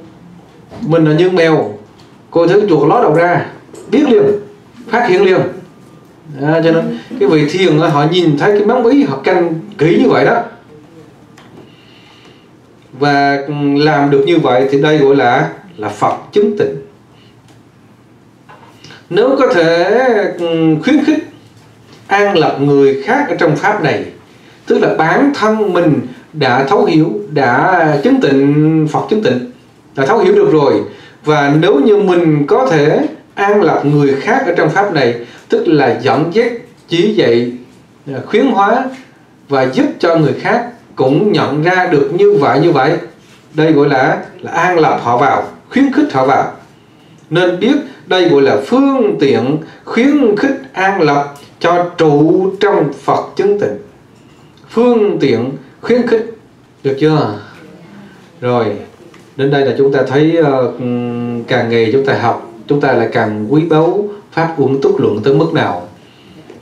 mình là như mèo, coi thấy chuột ló đầu ra biết liền, phát hiện liền. À, cho nên cái vị thiền họ nhìn thấy cái móng ý, họ canh kỹ như vậy đó, và làm được như vậy thì đây gọi là là Phật chứng tịnh. Nếu có thể khuyến khích an lập người khác ở trong pháp này, tức là bản thân mình đã thấu hiểu, đã chứng tịnh, Phật chứng tịnh, đã thấu hiểu được rồi, và nếu như mình có thể an lập người khác ở trong pháp này, tức là dẫn dắt, chỉ dạy, khuyến hóa và giúp cho người khác cũng nhận ra được như vậy như vậy, đây gọi là, là an lập họ vào, khuyến khích họ vào. Nên biết đây gọi là phương tiện khuyến khích an lập cho trụ trong Phật chứng tịnh, phương tiện khuyến khích, được chưa? Rồi đến đây là chúng ta thấy uh, càng ngày chúng ta học, chúng ta lại càng quý báu Pháp Uẩn Túc Luận tới mức nào.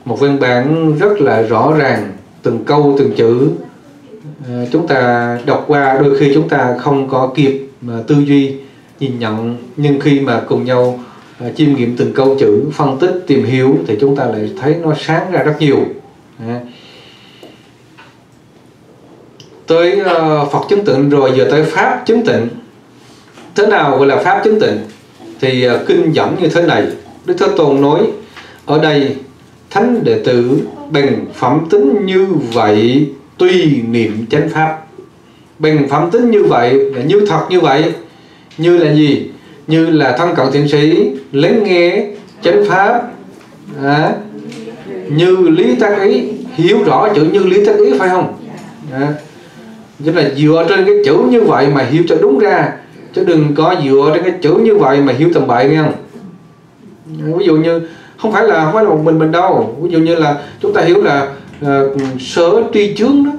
Một văn bản rất là rõ ràng, từng câu từng chữ, uh, chúng ta đọc qua đôi khi chúng ta không có kịp mà tư duy nhìn nhận, nhưng khi mà cùng nhau uh, chiêm nghiệm từng câu chữ, phân tích tìm hiểu thì chúng ta lại thấy nó sáng ra rất nhiều. uh. Tới Phật chứng tịnh rồi, giờ tới Pháp chứng tịnh. Thế nào gọi là Pháp chứng tịnh? Thì kinh dẫn như thế này. Đức Thế Tôn nói: ở đây thánh đệ tử bằng phẩm tính như vậy tùy niệm chánh pháp. Bằng phẩm tính như vậy là như thật như vậy. Như là gì? Như là thân cận thiện sĩ, lắng nghe chánh pháp, à, như lý tác ý. Hiểu rõ chữ như lý tác ý phải không? À, chứ là dựa trên cái chữ như vậy mà hiểu cho đúng ra, chứ đừng có dựa trên cái chữ như vậy mà hiểu tầm bậy, nghe không? Ví dụ như không phải là không phải là một mình mình đâu, ví dụ như là chúng ta hiểu là, là sở tri chướng đó,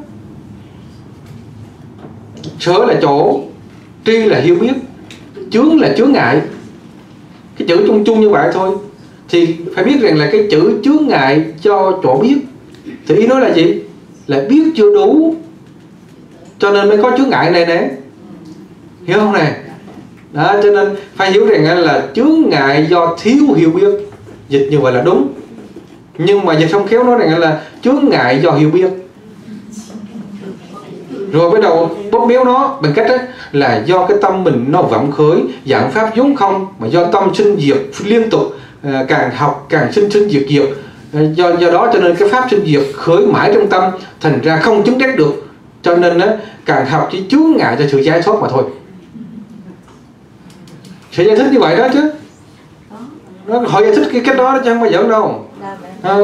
sở là chỗ, tri là hiểu biết, chướng là chướng ngại, cái chữ chung chung như vậy thôi, thì phải biết rằng là cái chữ chướng ngại cho chỗ biết, thì ý nói là gì? Là biết chưa đủ cho nên mới có chướng ngại này nè, hiểu không nè? Đó, cho nên phải hiểu rằng là chướng ngại do thiếu hiểu biết, dịch như vậy là đúng, nhưng mà dịch không khéo nói rằng là chướng ngại do hiểu biết, rồi bắt đầu bóp méo nó bằng cách là do cái tâm mình nó vọng khởi dạng pháp vốn không, mà do tâm sinh diệt liên tục, càng học càng sinh sinh diệt diệt, do do đó cho nên cái pháp sinh diệt khởi mãi trong tâm, thành ra không chứng đắc được. Cho nên á, càng học chỉ chướng ngại cho sự giải thoát mà thôi. Sự giải thích như vậy đó chứ. Nó, họ giải thích cái cách đó, đó chứ không phải giỡn đâu. À,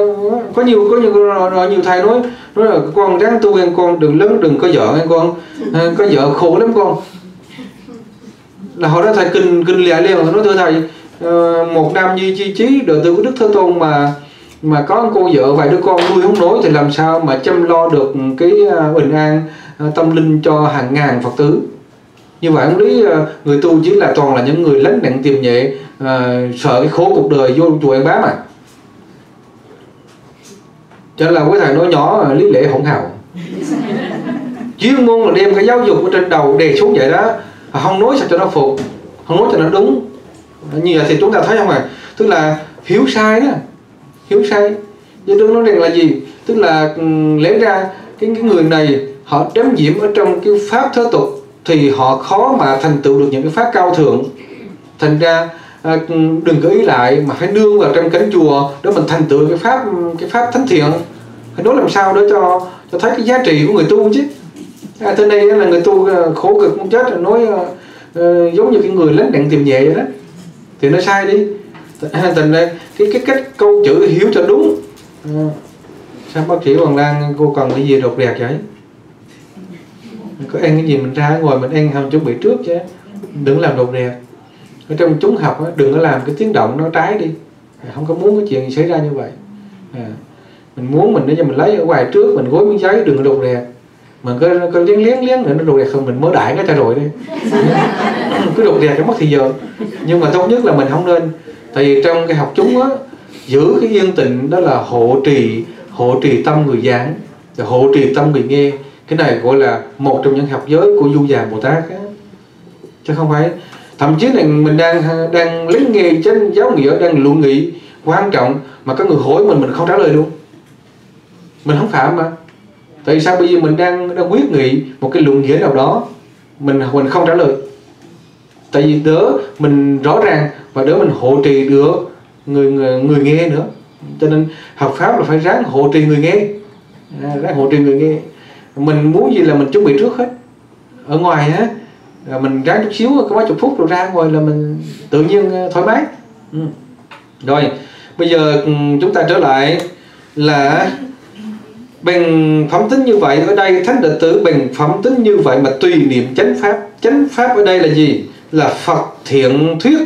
có nhiều có nhiều nhiều thầy nói, nói là con ráng tu ăn con, đừng lớn đừng có vợ ăn con, à, có vợ khổ lắm con. Là họ đã thầy kinh kinh lìa liền nói thưa thầy, một nam nhi chi trí đời tư của Đức Thế Tôn mà mà có cô vợ vài đứa con nuôi không nổi thì làm sao mà chăm lo được cái bình an tâm linh cho hàng ngàn Phật tử. Như vậy ông lý người tu chỉ là toàn là những người lánh nặng tìm nhẹ, à, sợ cái khổ cuộc đời vô chùa ăn bám à. Cho là quý thầy nói nhỏ lý lẽ hỗn hào. Chuyên môn là đem cái giáo dục ở trên đầu đè xuống vậy đó, không nói sao cho nó phục, không nói cho nó đúng. Như vậy thì chúng ta thấy không à, tức là hiểu sai đó, hiểu sai. Nhưng tôi nói rằng là gì? Tức là lẽ ra cái, cái người này họ đắm nhiễm ở trong cái pháp thế tục thì họ khó mà thành tựu được những cái pháp cao thượng. Thành ra à, đừng có ý lại mà phải nương vào trong cánh chùa để mình thành tựu cái pháp cái pháp thánh thiện. Phải nói làm sao để cho, cho thấy cái giá trị của người tu chứ. À, tới đây là người tu khổ cực muốn chết, nói uh, giống như cái người lánh đạn tìm nhẹ vậy đó, thì nó sai đi. Thành đây cái cái cách câu chữ hiểu cho đúng. À, sao bác sĩ Hoàng Lan cô cần cái gì đột đẹp vậy? Có ăn cái gì mình ra ngồi mình ăn không, chuẩn bị trước chứ, đừng làm đột đẹp. Ở trong chúng học đó, đừng có làm cái tiếng động nó trái đi, không có muốn cái chuyện xảy ra như vậy. À, mình muốn mình để cho mình lấy ở ngoài trước, mình gối miếng giấy đừng có đột đẹp. Mình cứ, cứ liếng liếng liếng nữa nó đột đẹp không, mình mới đại cái trao đổi đi. Cứ đột đẹp cho mất thì giờ. Nhưng mà tốt nhất là mình không nên. Tại vì trong cái học chúng á, giữ cái yên tịnh đó là hộ trì, hộ trì tâm người giảng, hộ trì tâm người nghe. Cái này gọi là một trong những học giới của Du Già Bồ Tát á. Chứ không phải. Thậm chí là mình đang đang lắng nghe trên giáo nghĩa, đang luận nghị quan trọng mà có người hỏi mình, mình không trả lời luôn. Mình không phạm mà. Tại sao bây giờ mình đang đang quyết nghị một cái luận nghĩa nào đó, mình mình không trả lời? Tại vì đỡ mình rõ ràng và đỡ mình hộ trì được người, người người nghe nữa. Cho nên học pháp là phải ráng hộ trì người nghe, à, ráng hộ trì người nghe. Mình muốn gì là mình chuẩn bị trước hết. Ở ngoài á, mình ráng chút xíu, có mấy chục phút rồi ra ngoài là mình tự nhiên thoải mái. Ừ. Rồi bây giờ chúng ta trở lại là bằng phẩm tính như vậy. Ở đây thánh đệ tử bằng phẩm tính như vậy mà tùy niệm chánh pháp. Chánh pháp ở đây là gì? Là Phật thiện thuyết.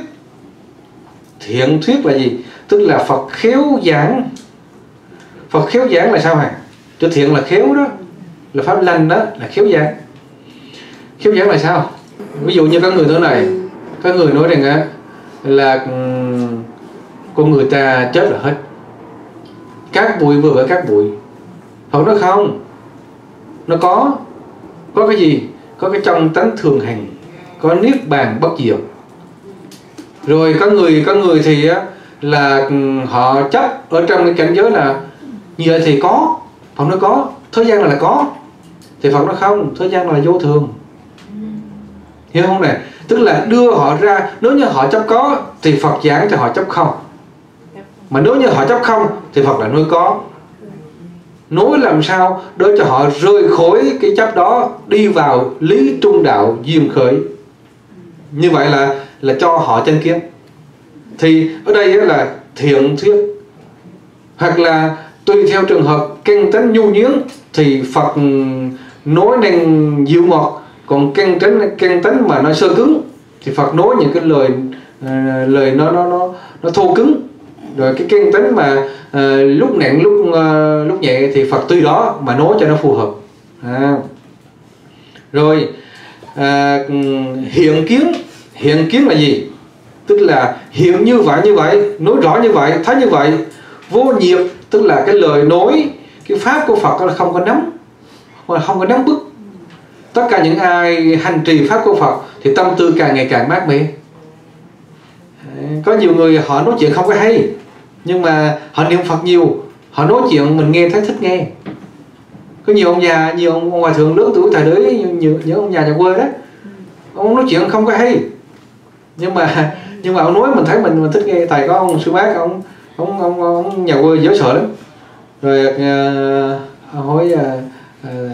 Thiện thuyết là gì? Tức là Phật khéo giảng. Phật khéo giảng là sao hả? Chữ thiện là khéo đó, là pháp lành đó, là khéo giảng. Khéo giảng là sao? Ví dụ như các người nói này, các người nói rằng á, là con người ta chết là hết, cát bụi vừa với cát bụi. Họ nói không, nó có. Có cái gì? Có cái trong tánh thường hành, có niết bàn bất diệt. Rồi có người có người thì á, là họ chấp ở trong cái cảnh giới là như vậy thì có. Phật nói có, thế gian này là có. Thì Phật nói không, thế gian này là vô thường. Hiểu không này? Tức là đưa họ ra, nếu như họ chấp có thì Phật giảng cho họ chấp không. Mà nếu như họ chấp không thì Phật lại nói có. Nói làm sao để cho họ rơi khỏi cái chấp đó, đi vào lý trung đạo diêm khởi. Như vậy là là cho họ chánh kiến. Thì ở đây là thiện thuyết. Hoặc là tùy theo trường hợp căn tánh nhu nhuyến thì Phật nói năng dịu ngọt, còn căn tánh căn tánh mà nó sơ cứng thì Phật nói những cái lời lời nó nó nó nó thô cứng. Rồi cái căn tánh mà uh, lúc nặng lúc uh, lúc nhẹ thì Phật tuy đó mà nói cho nó phù hợp. À. Rồi uh, hiện kiến. Hiện kiến là gì? Tức là hiện như vậy như vậy, nói rõ như vậy, thấy như vậy. Vô nhiệt tức là cái lời nói, cái pháp của Phật là không có nắm, không có nắm bức. Tất cả những ai hành trì pháp của Phật thì tâm tư càng ngày càng mát mẻ. Có nhiều người họ nói chuyện không có hay, nhưng mà họ niệm Phật nhiều, họ nói chuyện mình nghe thấy thích nghe. Có nhiều ông già, nhiều ông hòa thượng lớn tuổi thời đấy, nhiều, nhiều ông già nhà quê đó, ông nói chuyện không có hay, nhưng mà nhưng mà ông nói mình thấy mình, mình thích nghe. Tại có ông sư bác, ông ông ông, ông nhà quê dễ sợ lắm. Rồi uh, hỏi uh, uh,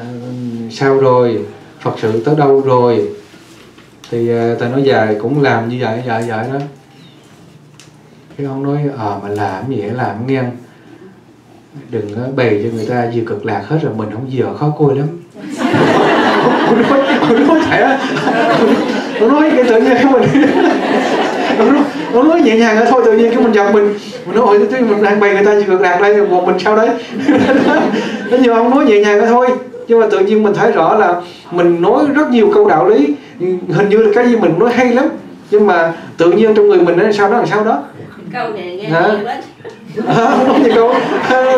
sao rồi, Phật sự tới đâu rồi? Thì uh, ta nói dài cũng làm như vậy vậy vậy đó. Cái ông nói ờ à, mà làm gì làm nghe, đừng uh, bày cho người ta dư cực lạc hết rồi mình không dừa khó coi lắm. Ông nói, ông nói thẻ á, ông nói cái tự nhiên cái mình ông nói, ông nói nhẹ nhàng thôi, tự nhiên cái mình giật mình mình nói ôi mình đang bày người ta dư cực lạc đây rồi mình sao đấy. Nó nhiều ông nói nhẹ nhàng thôi, nhưng mà tự nhiên mình thấy rõ là mình nói rất nhiều câu đạo lý, hình như là cái gì mình nói hay lắm, nhưng mà tự nhiên trong người mình nó sao đó làm sao đó. Câu này nghe nhiều lắm. À, nói gì câu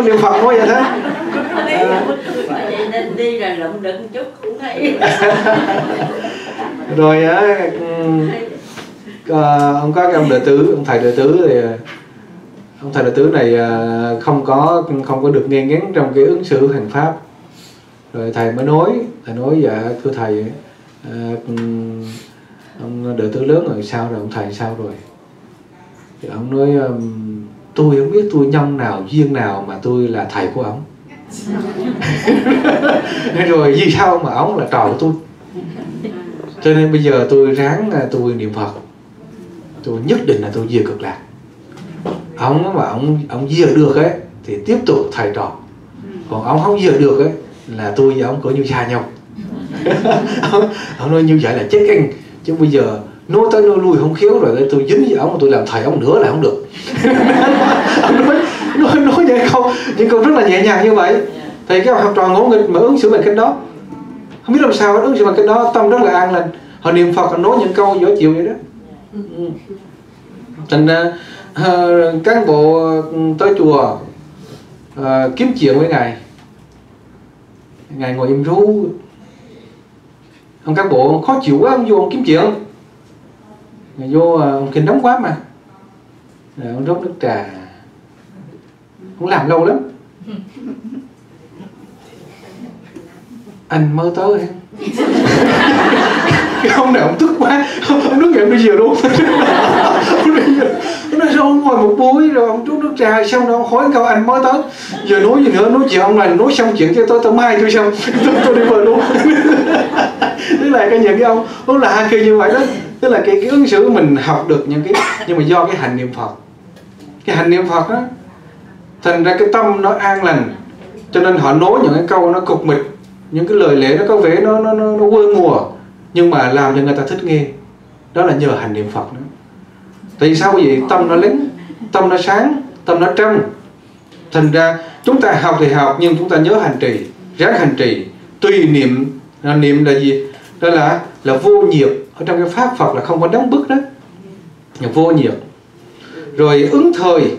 niệm Phật nói vậy thế. À. Nên đi là lụm đựng chút cũng hay. Rồi á, ông có cái ông đệ tử, ông thầy đệ tử thì ông thầy đệ tử này không có không có được nghe ngán trong cái ứng xử hành pháp. Rồi thầy mới nói, thầy nói dạ thưa thầy, à, ông đệ tử lớn rồi sao rồi, ông thầy sao rồi? Thì ông nói tôi không biết tôi nhân nào duyên nào mà tôi là thầy của ông. Rồi vì sao mà ổng là trò tôi? Cho nên bây giờ tôi ráng tôi niệm Phật, tôi nhất định là tôi về cực lạc. Ông mà ông ông về được ấy thì tiếp tục thầy trò, còn ông không về được ấy là tôi và ông có như xa nhau. ông, ông nói như vậy là chết anh, chứ bây giờ nô tới nô lui không khéo rồi tôi dính với ông, tôi làm thầy ông nữa là không được. Ông nói, nói nói vậy không, những câu rất là nhẹ nhàng như vậy. Thì cái học trò ngỗ nghịch mà ứng xử bằng cách đó, không biết làm sao ứng xử bằng cách đó, tâm rất là an lành. Họ niệm Phật, họ nói những câu dễ chịu vậy đó. Thành uh, cán bộ tới chùa uh, kiếm chuyện với ngài, ngài ngồi im ru. Ông cán bộ khó chịu quá, ông vô ông kiếm chuyện. Ngài vô uh, ông kinh nóng quá mà, rồi ông rót nước trà, ông làm lâu lắm. Anh mới tới em. Cái ông này ông tức quá, ông nước nghiệm bây giờ luôn. Nó nói sao ông ngồi một buổi rồi ông trút nước trà xong rồi ông khói câu anh mới tới, giờ nói gì nữa, nói chuyện ông này nói xong chuyện cho tôi tới mai tôi xong tôi, tôi đi về luôn. Tức là cái nhận cái ông nó lạ khi như vậy đó. Tức là cái, cái ứng xử mình học được những cái, nhưng mà do cái hành niệm Phật, cái hành niệm Phật đó, thành ra cái tâm nó an lành, cho nên họ nói những cái câu nó cục mịch, những cái lời lẽ nó có vẻ nó nó nó, nó quê mùa, nhưng mà làm cho người ta thích nghe. Đó là nhờ hành niệm Phật nữa. Tại sao vậy? Tâm nó lính, tâm nó sáng, tâm nó trong. Thành ra chúng ta học thì học, nhưng chúng ta nhớ hành trì, ráng hành trì. Tùy niệm, niệm là gì? Đó là là vô nhiệt. Ở trong cái pháp Phật là không có đóng bức đó, là vô nhiệt. Rồi ứng thời,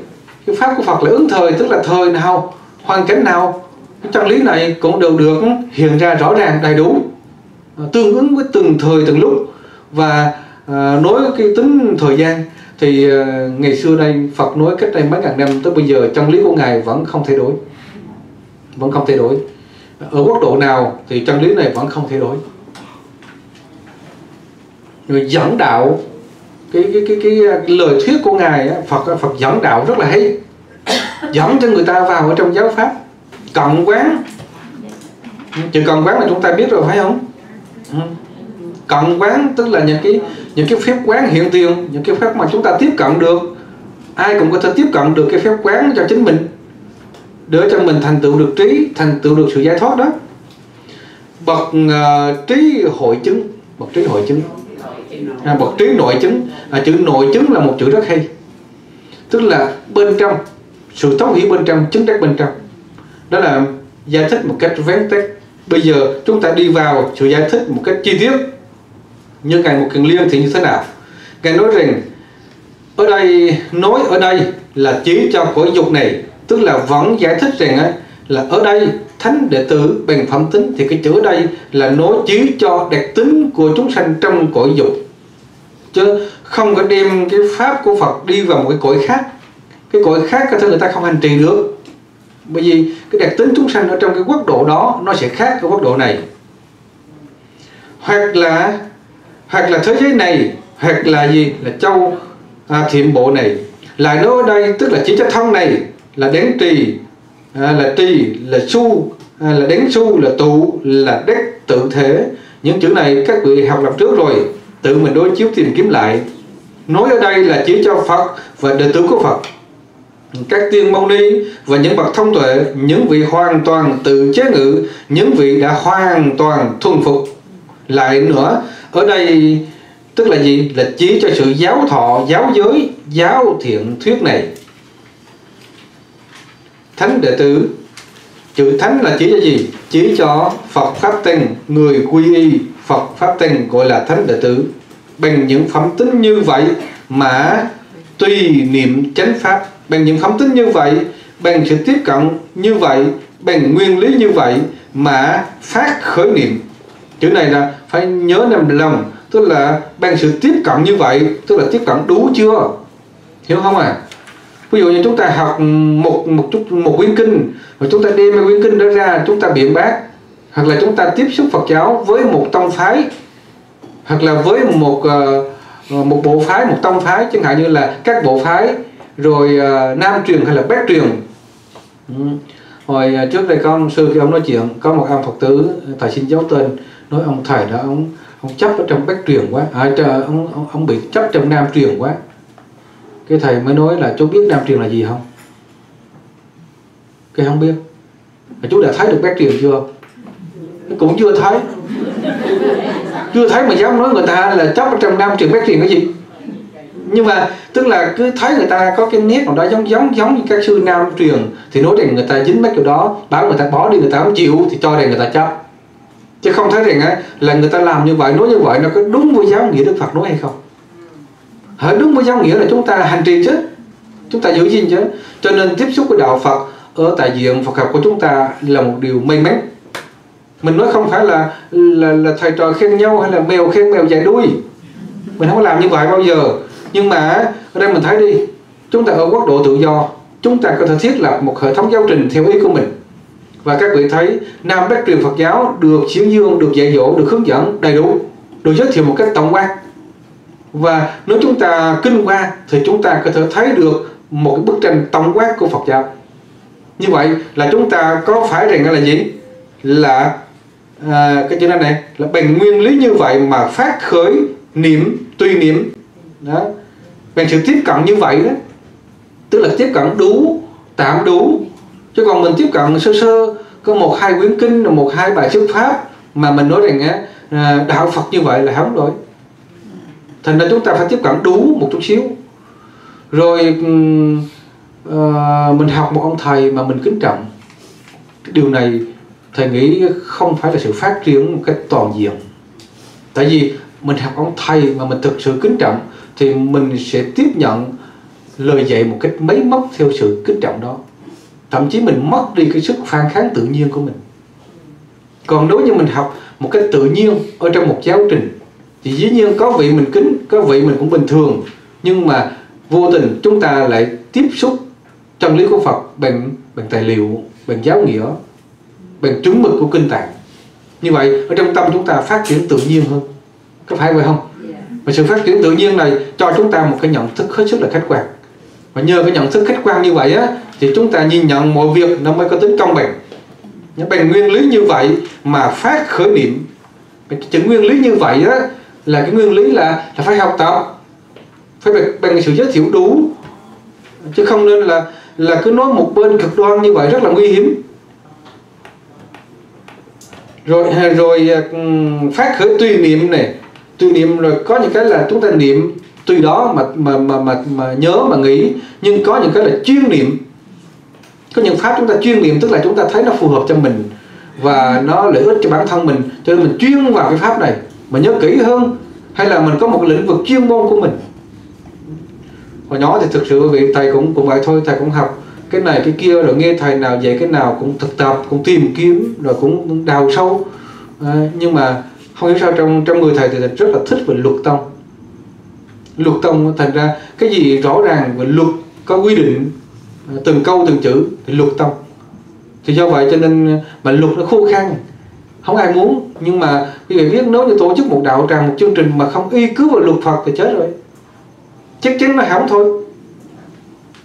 cái pháp của Phật là ứng thời, tức là thời nào, hoàn cảnh nào, cái chân lý này cũng đều được hiện ra rõ ràng đầy đủ, tương ứng với từng thời từng lúc. Và à, nói cái tính thời gian thì à, ngày xưa đây Phật nói cách đây mấy ngàn năm tới bây giờ chân lý của ngài vẫn không thay đổi, vẫn không thay đổi. Ở quốc độ nào thì chân lý này vẫn không thay đổi. Người dẫn đạo cái cái cái cái, cái lời thuyết của ngài, Phật Phật dẫn đạo rất là hay, dẫn cho người ta vào ở trong giáo pháp. Cận quán, chữ cận quán là chúng ta biết rồi phải không? Cận quán tức là những cái những cái phép quán hiện tiền, những cái phép mà chúng ta tiếp cận được. Ai cũng có thể tiếp cận được cái phép quán cho chính mình, để cho mình thành tựu được trí, thành tựu được sự giải thoát đó. Bậc uh, trí hội chứng, bậc trí hội chứng, à, bậc trí nội chứng. À, chữ nội chứng là một chữ rất hay, tức là bên trong sự thấu hiểu, bên trong chứng đắc bên trong. Đó là giải thích một cách vén tách. Bây giờ chúng ta đi vào sự giải thích một cách chi tiết. Như ngài Mục Kiền Liên thì như thế nào? Ngài nói rằng ở đây, nói ở đây là chỉ cho cõi dục này, tức là vẫn giải thích rằng ấy, là ở đây thánh đệ tử bằng phẩm tính, thì cái chữ ở đây là nói chỉ cho đặc tính của chúng sanh trong cõi dục, chứ không có đem cái pháp của Phật đi vào một cái cõi khác. Cái cõi khác có thể người ta không hành trì được, bởi vì cái đặc tính chúng sanh ở trong cái quốc độ đó nó sẽ khác cái quốc độ này, hoặc là hoặc là thế giới này, hoặc là gì, là châu à, thiệm bộ này. Lại nói ở đây tức là chỉ cho thân này là đến trì, à, là trì, là su, à, là đến su, là tụ, là đắc tự thể. Những chữ này các vị học lập trước rồi, tự mình đối chiếu tìm kiếm lại. Nói ở đây là chỉ cho Phật và đệ tử của Phật, các tiên mâu ni và những bậc thông tuệ, những vị hoàn toàn tự chế ngự, những vị đã hoàn toàn thuần phục. Lại nữa, ở đây tức là gì? Là chỉ cho sự giáo thọ, giáo giới, giáo thiện thuyết này. Thánh đệ tử, chữ thánh là chỉ cho gì? Chỉ cho Phật Pháp Tăng, người quy y Phật Pháp Tăng gọi là thánh đệ tử. Bằng những phẩm tính như vậy mà tùy niệm chánh pháp, bằng những phẩm tính như vậy, bằng sự tiếp cận như vậy, bằng nguyên lý như vậy mà phát khởi niệm. Chữ này là phải nhớ nằm lòng, tức là bằng sự tiếp cận như vậy, tức là tiếp cận đủ chưa, hiểu không à? Ví dụ như chúng ta học một một chút một quyển kinh, rồi chúng ta đem cái quyển kinh đó ra chúng ta biện bác, hoặc là chúng ta tiếp xúc Phật giáo với một tông phái, hoặc là với một một bộ phái, một tông phái, chẳng hạn như là các bộ phái, rồi uh, nam truyền hay là bắc truyền, Hồi trước đây con sư kia ông nói chuyện, có một ông Phật tử thầy xin giấu tên, nói ông thầy đó ông ông chấp ở trong Bắc truyền quá, à, ông, ông ông bị chấp trong Nam truyền quá. Cái thầy mới nói là chú biết Nam truyền là gì không? Cái không biết. Mà chú đã thấy được Bắc truyền chưa? Cũng chưa thấy. Chưa thấy mà dám nói người ta là chấp ở trong Nam truyền Bắc truyền cái gì? Nhưng mà tức là cứ thấy người ta có cái nét nào đó giống giống giống như các sư Nam truyền thì nói rằng người ta dính mắc kiểu đó, bảo người ta bỏ đi người ta không chịu thì cho rằng người ta chấp, chứ không thấy rằng ấy, là người ta làm như vậy nói như vậy nó có đúng với giáo nghĩa Đức Phật nói hay không. Hả, đúng với giáo nghĩa là chúng ta hành trì chứ, chúng ta giữ gìn chứ. Cho nên tiếp xúc với đạo Phật ở tại diện Phật học của chúng ta là một điều may mắn. Mình nói không phải là là, là thầy trò khen nhau hay là mèo khen mèo dạy đuôi, mình không có làm như vậy bao giờ. Nhưng mà ở đây mình thấy đi, chúng ta ở quốc độ tự do, chúng ta có thể thiết lập một hệ thống giáo trình theo ý của mình. Và các vị thấy Nam Bắc truyền Phật giáo được chiếu dương, được dạy dỗ, được hướng dẫn đầy đủ, được giới thiệu một cách tổng quát. Và nếu chúng ta kinh qua thì chúng ta có thể thấy được một cái bức tranh tổng quát của Phật giáo. Như vậy là chúng ta có phải rằng là gì? Là à, cái chữ này, này là bằng nguyên lý như vậy mà phát khởi niệm, tùy niệm đó, bằng sự tiếp cận như vậy đó, tức là tiếp cận đủ, tạm đủ. Chứ còn mình tiếp cận sơ sơ có một hai quyển kinh, một hai bài xuất pháp mà mình nói rằng á, đạo Phật như vậy là không đổi. Thành ra chúng ta phải tiếp cận đủ một chút xíu. Rồi mình học một ông thầy mà mình kính trọng, cái điều này thầy nghĩ không phải là sự phát triển một cách toàn diện. Tại vì mình học ông thầy mà mình thực sự kính trọng thì mình sẽ tiếp nhận lời dạy một cách máy móc theo sự kính trọng đó. Thậm chí mình mất đi cái sức phản kháng tự nhiên của mình. Còn nếu như mình học một cách tự nhiên ở trong một giáo trình thì dĩ nhiên có vị mình kính, có vị mình cũng bình thường, nhưng mà vô tình chúng ta lại tiếp xúc chân lý của Phật bằng, bằng tài liệu, bằng giáo nghĩa, bằng chứng mực của kinh tạng. Như vậy ở trong tâm chúng ta phát triển tự nhiên hơn, có phải vậy không? Và sự phát triển tự nhiên này cho chúng ta một cái nhận thức hết sức là khách quan. Và nhờ cái nhận thức khách quan như vậy á, thì chúng ta nhìn nhận mọi việc nó mới có tính công bằng. Những bằng nguyên lý như vậy mà phát khởi niệm, cái nguyên lý như vậy á, là cái nguyên lý là, là phải học tập, phải bằng sự giới thiệu đủ. Chứ không nên là là cứ nói một bên cực đoan như vậy rất là nguy hiểm. Rồi, rồi phát khởi tùy niệm này, tùy niệm, rồi có những cái là chúng ta niệm tùy đó mà mà mà mà, mà nhớ mà nghĩ, nhưng có những cái là chuyên niệm. Có những pháp chúng ta chuyên niệm tức là chúng ta thấy nó phù hợp cho mình và nó lợi ích cho bản thân mình, cho nên mình chuyên vào cái pháp này mà nhớ kỹ hơn, hay là mình có một lĩnh vực chuyên môn của mình. Hồi nhỏ thì thực sự vì thầy cũng cũng vậy thôi, thầy cũng học cái này cái kia rồi nghe thầy nào dạy cái nào cũng thực tập, cũng tìm kiếm rồi cũng đào sâu. À, nhưng mà không hiểu sao trong trong người thầy thì thầy rất là thích về luật tông. Luật tông thành ra cái gì rõ ràng về luật có quy định từng câu từng chữ thì luật tông. Thì do vậy cho nên mà luật nó khô khan, không ai muốn. Nhưng mà quý vị biết nếu như tổ chức một đạo tràng, một chương trình mà không y cứ vào luật Phật thì chết rồi, chắc chắn nó hỏng thôi.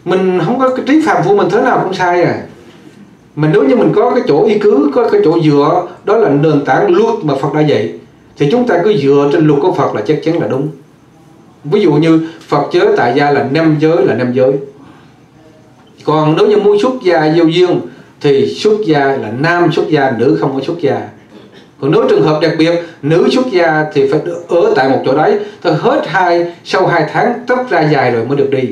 Mình không có cái trí phạm của mình thế nào cũng sai à. Mà nếu như mình có cái chỗ y cứ, có cái chỗ dựa, đó là nền tảng luật mà Phật đã dạy, thì chúng ta cứ dựa trên luật của Phật là chắc chắn là đúng. Ví dụ như Phật giới tại gia là năm giới là năm giới. Còn nếu như muốn xuất gia vô duyên thì xuất gia là nam xuất gia, nữ không có xuất gia. Còn nếu trường hợp đặc biệt nữ xuất gia thì phải ở tại một chỗ đấy, thì hết hai, sau hai tháng tách ra dài rồi mới được đi.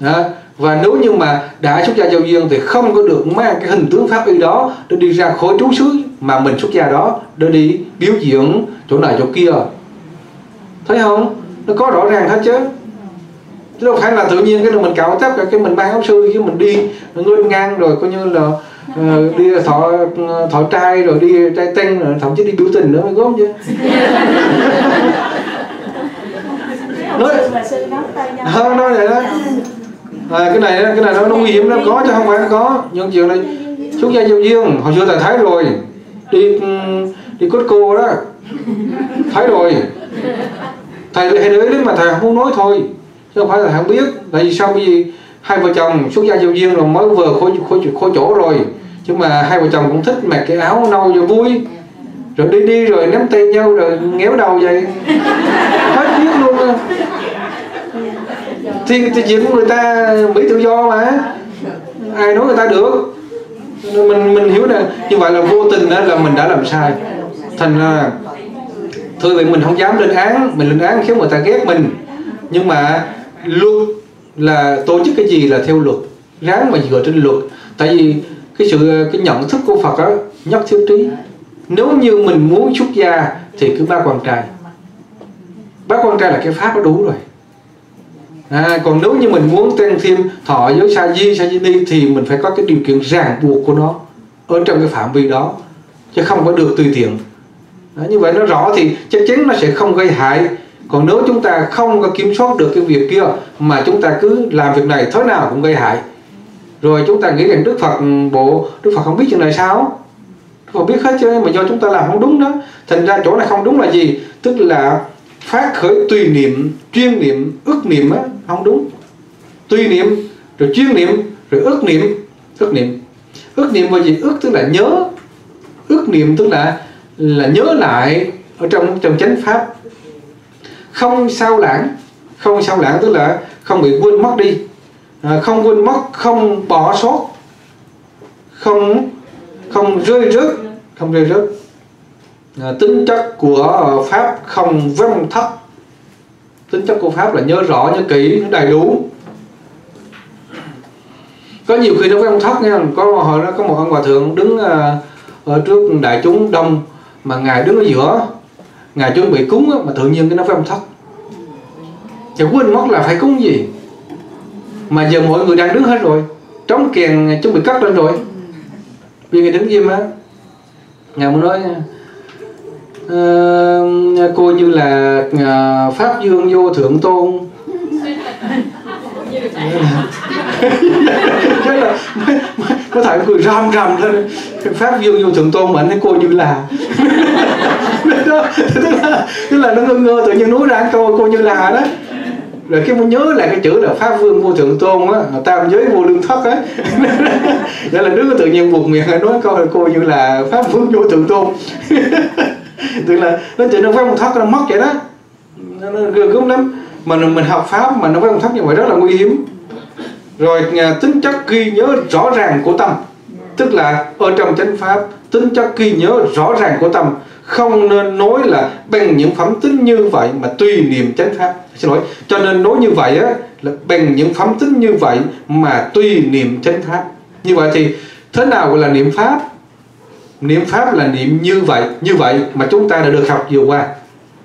Đó. Và nếu như mà đã xuất gia giao duyên thì không có được mang cái hình tướng pháp y đó để đi ra khỏi trú xứ mà mình xuất gia đó, để đi biểu diễn chỗ này chỗ kia. Thấy không? Nó có rõ ràng hết chứ. Chứ đâu phải là tự nhiên cái mình cạo tóc, cái mình mang áo sư, cái mình đi ngươn ngang rồi coi như là uh, đi thọ thọ trai rồi đi trai tinh, rồi thậm chí đi biểu tình nữa mới gốm chứ. Nói hơn nói vậy đó. À, cái này cái này nó, nó nguy hiểm lắm, có chứ không phải có. Nhưng chiều này xuất gia giao duyên hồi xưa thầy thấy rồi, đi đi Costco đó thấy rồi, thầy hay để ý mà thầy không muốn nói thôi, chứ không phải là thầy không biết. Tại vì sao? Bởi vì hai vợ chồng xuất gia giao duyên rồi, mới vừa khổ, khổ, khổ chỗ rồi, nhưng mà hai vợ chồng cũng thích mặc cái áo nâu rồi vui, rồi đi đi rồi nắm tay nhau rồi ngéo đầu vậy hết biết luôn đó. Thì chuyện của người ta bị tự do mà ai nói người ta được. Mình mình hiểu là như vậy là vô tình đó, là mình đã làm sai. Thành là thôi vậy mình không dám lên án, mình lên án khiến người ta ghét mình. Nhưng mà luật là tổ chức cái gì là theo luật, ráng mà dựa trên luật. Tại vì cái sự cái nhận thức của Phật á, nhất thiết trí. Nếu như mình muốn xuất gia thì cứ ba quan trai, ba quan trai là cái pháp nó đủ rồi. À, còn nếu như mình muốn tăng thêm thọ giới sa di sa di ni thì mình phải có cái điều kiện ràng buộc của nó ở trong cái phạm vi đó, chứ không có được tùy tiện. Đó, như vậy nó rõ thì chắc chắn nó sẽ không gây hại. Còn nếu chúng ta không có kiểm soát được cái việc kia mà chúng ta cứ làm việc này thế nào cũng gây hại, rồi chúng ta nghĩ rằng Đức Phật bộ Đức Phật không biết chuyện này sao? Đức Phật biết hết chứ, mà do chúng ta làm không đúng đó. Thành ra chỗ này không đúng là gì? Tức là phát khởi tùy niệm, chuyên niệm, ức niệm á, không đúng. Tùy niệm, rồi chuyên niệm, rồi ức niệm, ức niệm. Ức niệm là gì? Ức tức là nhớ. Ức niệm tức là là nhớ lại ở trong trong chánh pháp. Không sao lãng, không sao lãng tức là không bị quên mất đi. À, không quên mất, không bỏ sót. Không không rơi rớt, không rơi rớt. À, tính chất của pháp không vân thất. Tính chất của pháp là nhớ rõ, nhớ kỹ, nhớ đầy đủ. Có nhiều khi nó vân thất nha, có hồi đó có một ông hòa thượng đứng à, ở trước đại chúng đông, mà ngài đứng ở giữa, ngài chuẩn bị cúng á, mà tự nhiên cái nó vân thất, thì quên mất là phải cúng gì, mà giờ mọi người đang đứng hết rồi, trống kèn chuẩn bị cất lên rồi, vì ngài đứng im á, ngài muốn nói Uh, cô như là uh, Pháp Dương vô thượng tôn. Thế là mấy, mấy, mấy thầy cười rầm rầm lên, Pháp Dương vô thượng tôn mà anh thấy cô như là đó, tức là, tức là nó ngơ ngơ tự nhiên nói ra câu cô như là đó. Rồi cái muốn nhớ lại cái chữ là Pháp Vương vô thượng tôn á, tam giới vô lương thất á. Đó là đứa tự nhiên buộc miệng nói câu là cô như là Pháp Vương vô thượng tôn. Tức là nó tự nó vay một thất nó mất vậy đó, nó, nó gượng gớm lắm. Mà mình học pháp mà nó vay một thất như vậy rất là nguy hiểm. Rồi tính chất ghi nhớ rõ ràng của tâm, tức là ở trong chánh pháp tính chất ghi nhớ rõ ràng của tâm, không nên nói là bằng những phẩm tính như vậy mà tùy niệm chánh pháp. Xin lỗi, cho nên nói như vậy á, là bằng những phẩm tính như vậy mà tùy niệm chánh pháp. Như vậy thì thế nào gọi là niệm pháp? Niệm pháp là niệm như vậy, như vậy mà chúng ta đã được học vừa qua.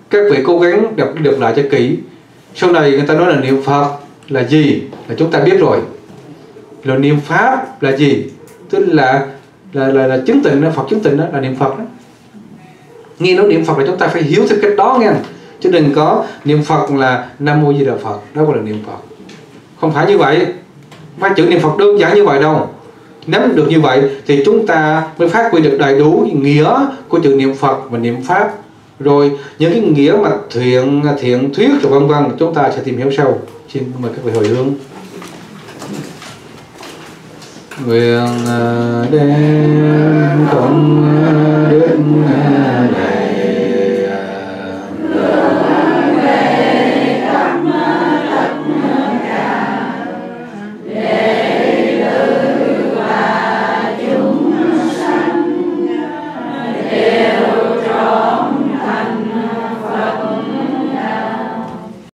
Các vị cố gắng đọc được lại cho kỹ. Sau này người ta nói là niệm Phật là gì là chúng ta biết rồi. Rồi niệm pháp là gì? Tức là là là, là chứng tịnh đó, Phật chứng tịnh đó là niệm Phật đó. Nghe nói niệm Phật là chúng ta phải hiểu theo cách đó nghe, chứ đừng có niệm Phật là Nam Mô Di Đà Phật, đó gọi là niệm Phật. Không phải như vậy. Phải chữ niệm Phật đơn giản như vậy đâu. Nếu được như vậy thì chúng ta mới phát huy được đầy đủ nghĩa của chữ niệm Phật và niệm Pháp. Rồi những cái nghĩa mà thiện thiện thuyết rồi vân vân chúng ta sẽ tìm hiểu sau. Xin mời các vị hồi hướng. Nguyện đem cộng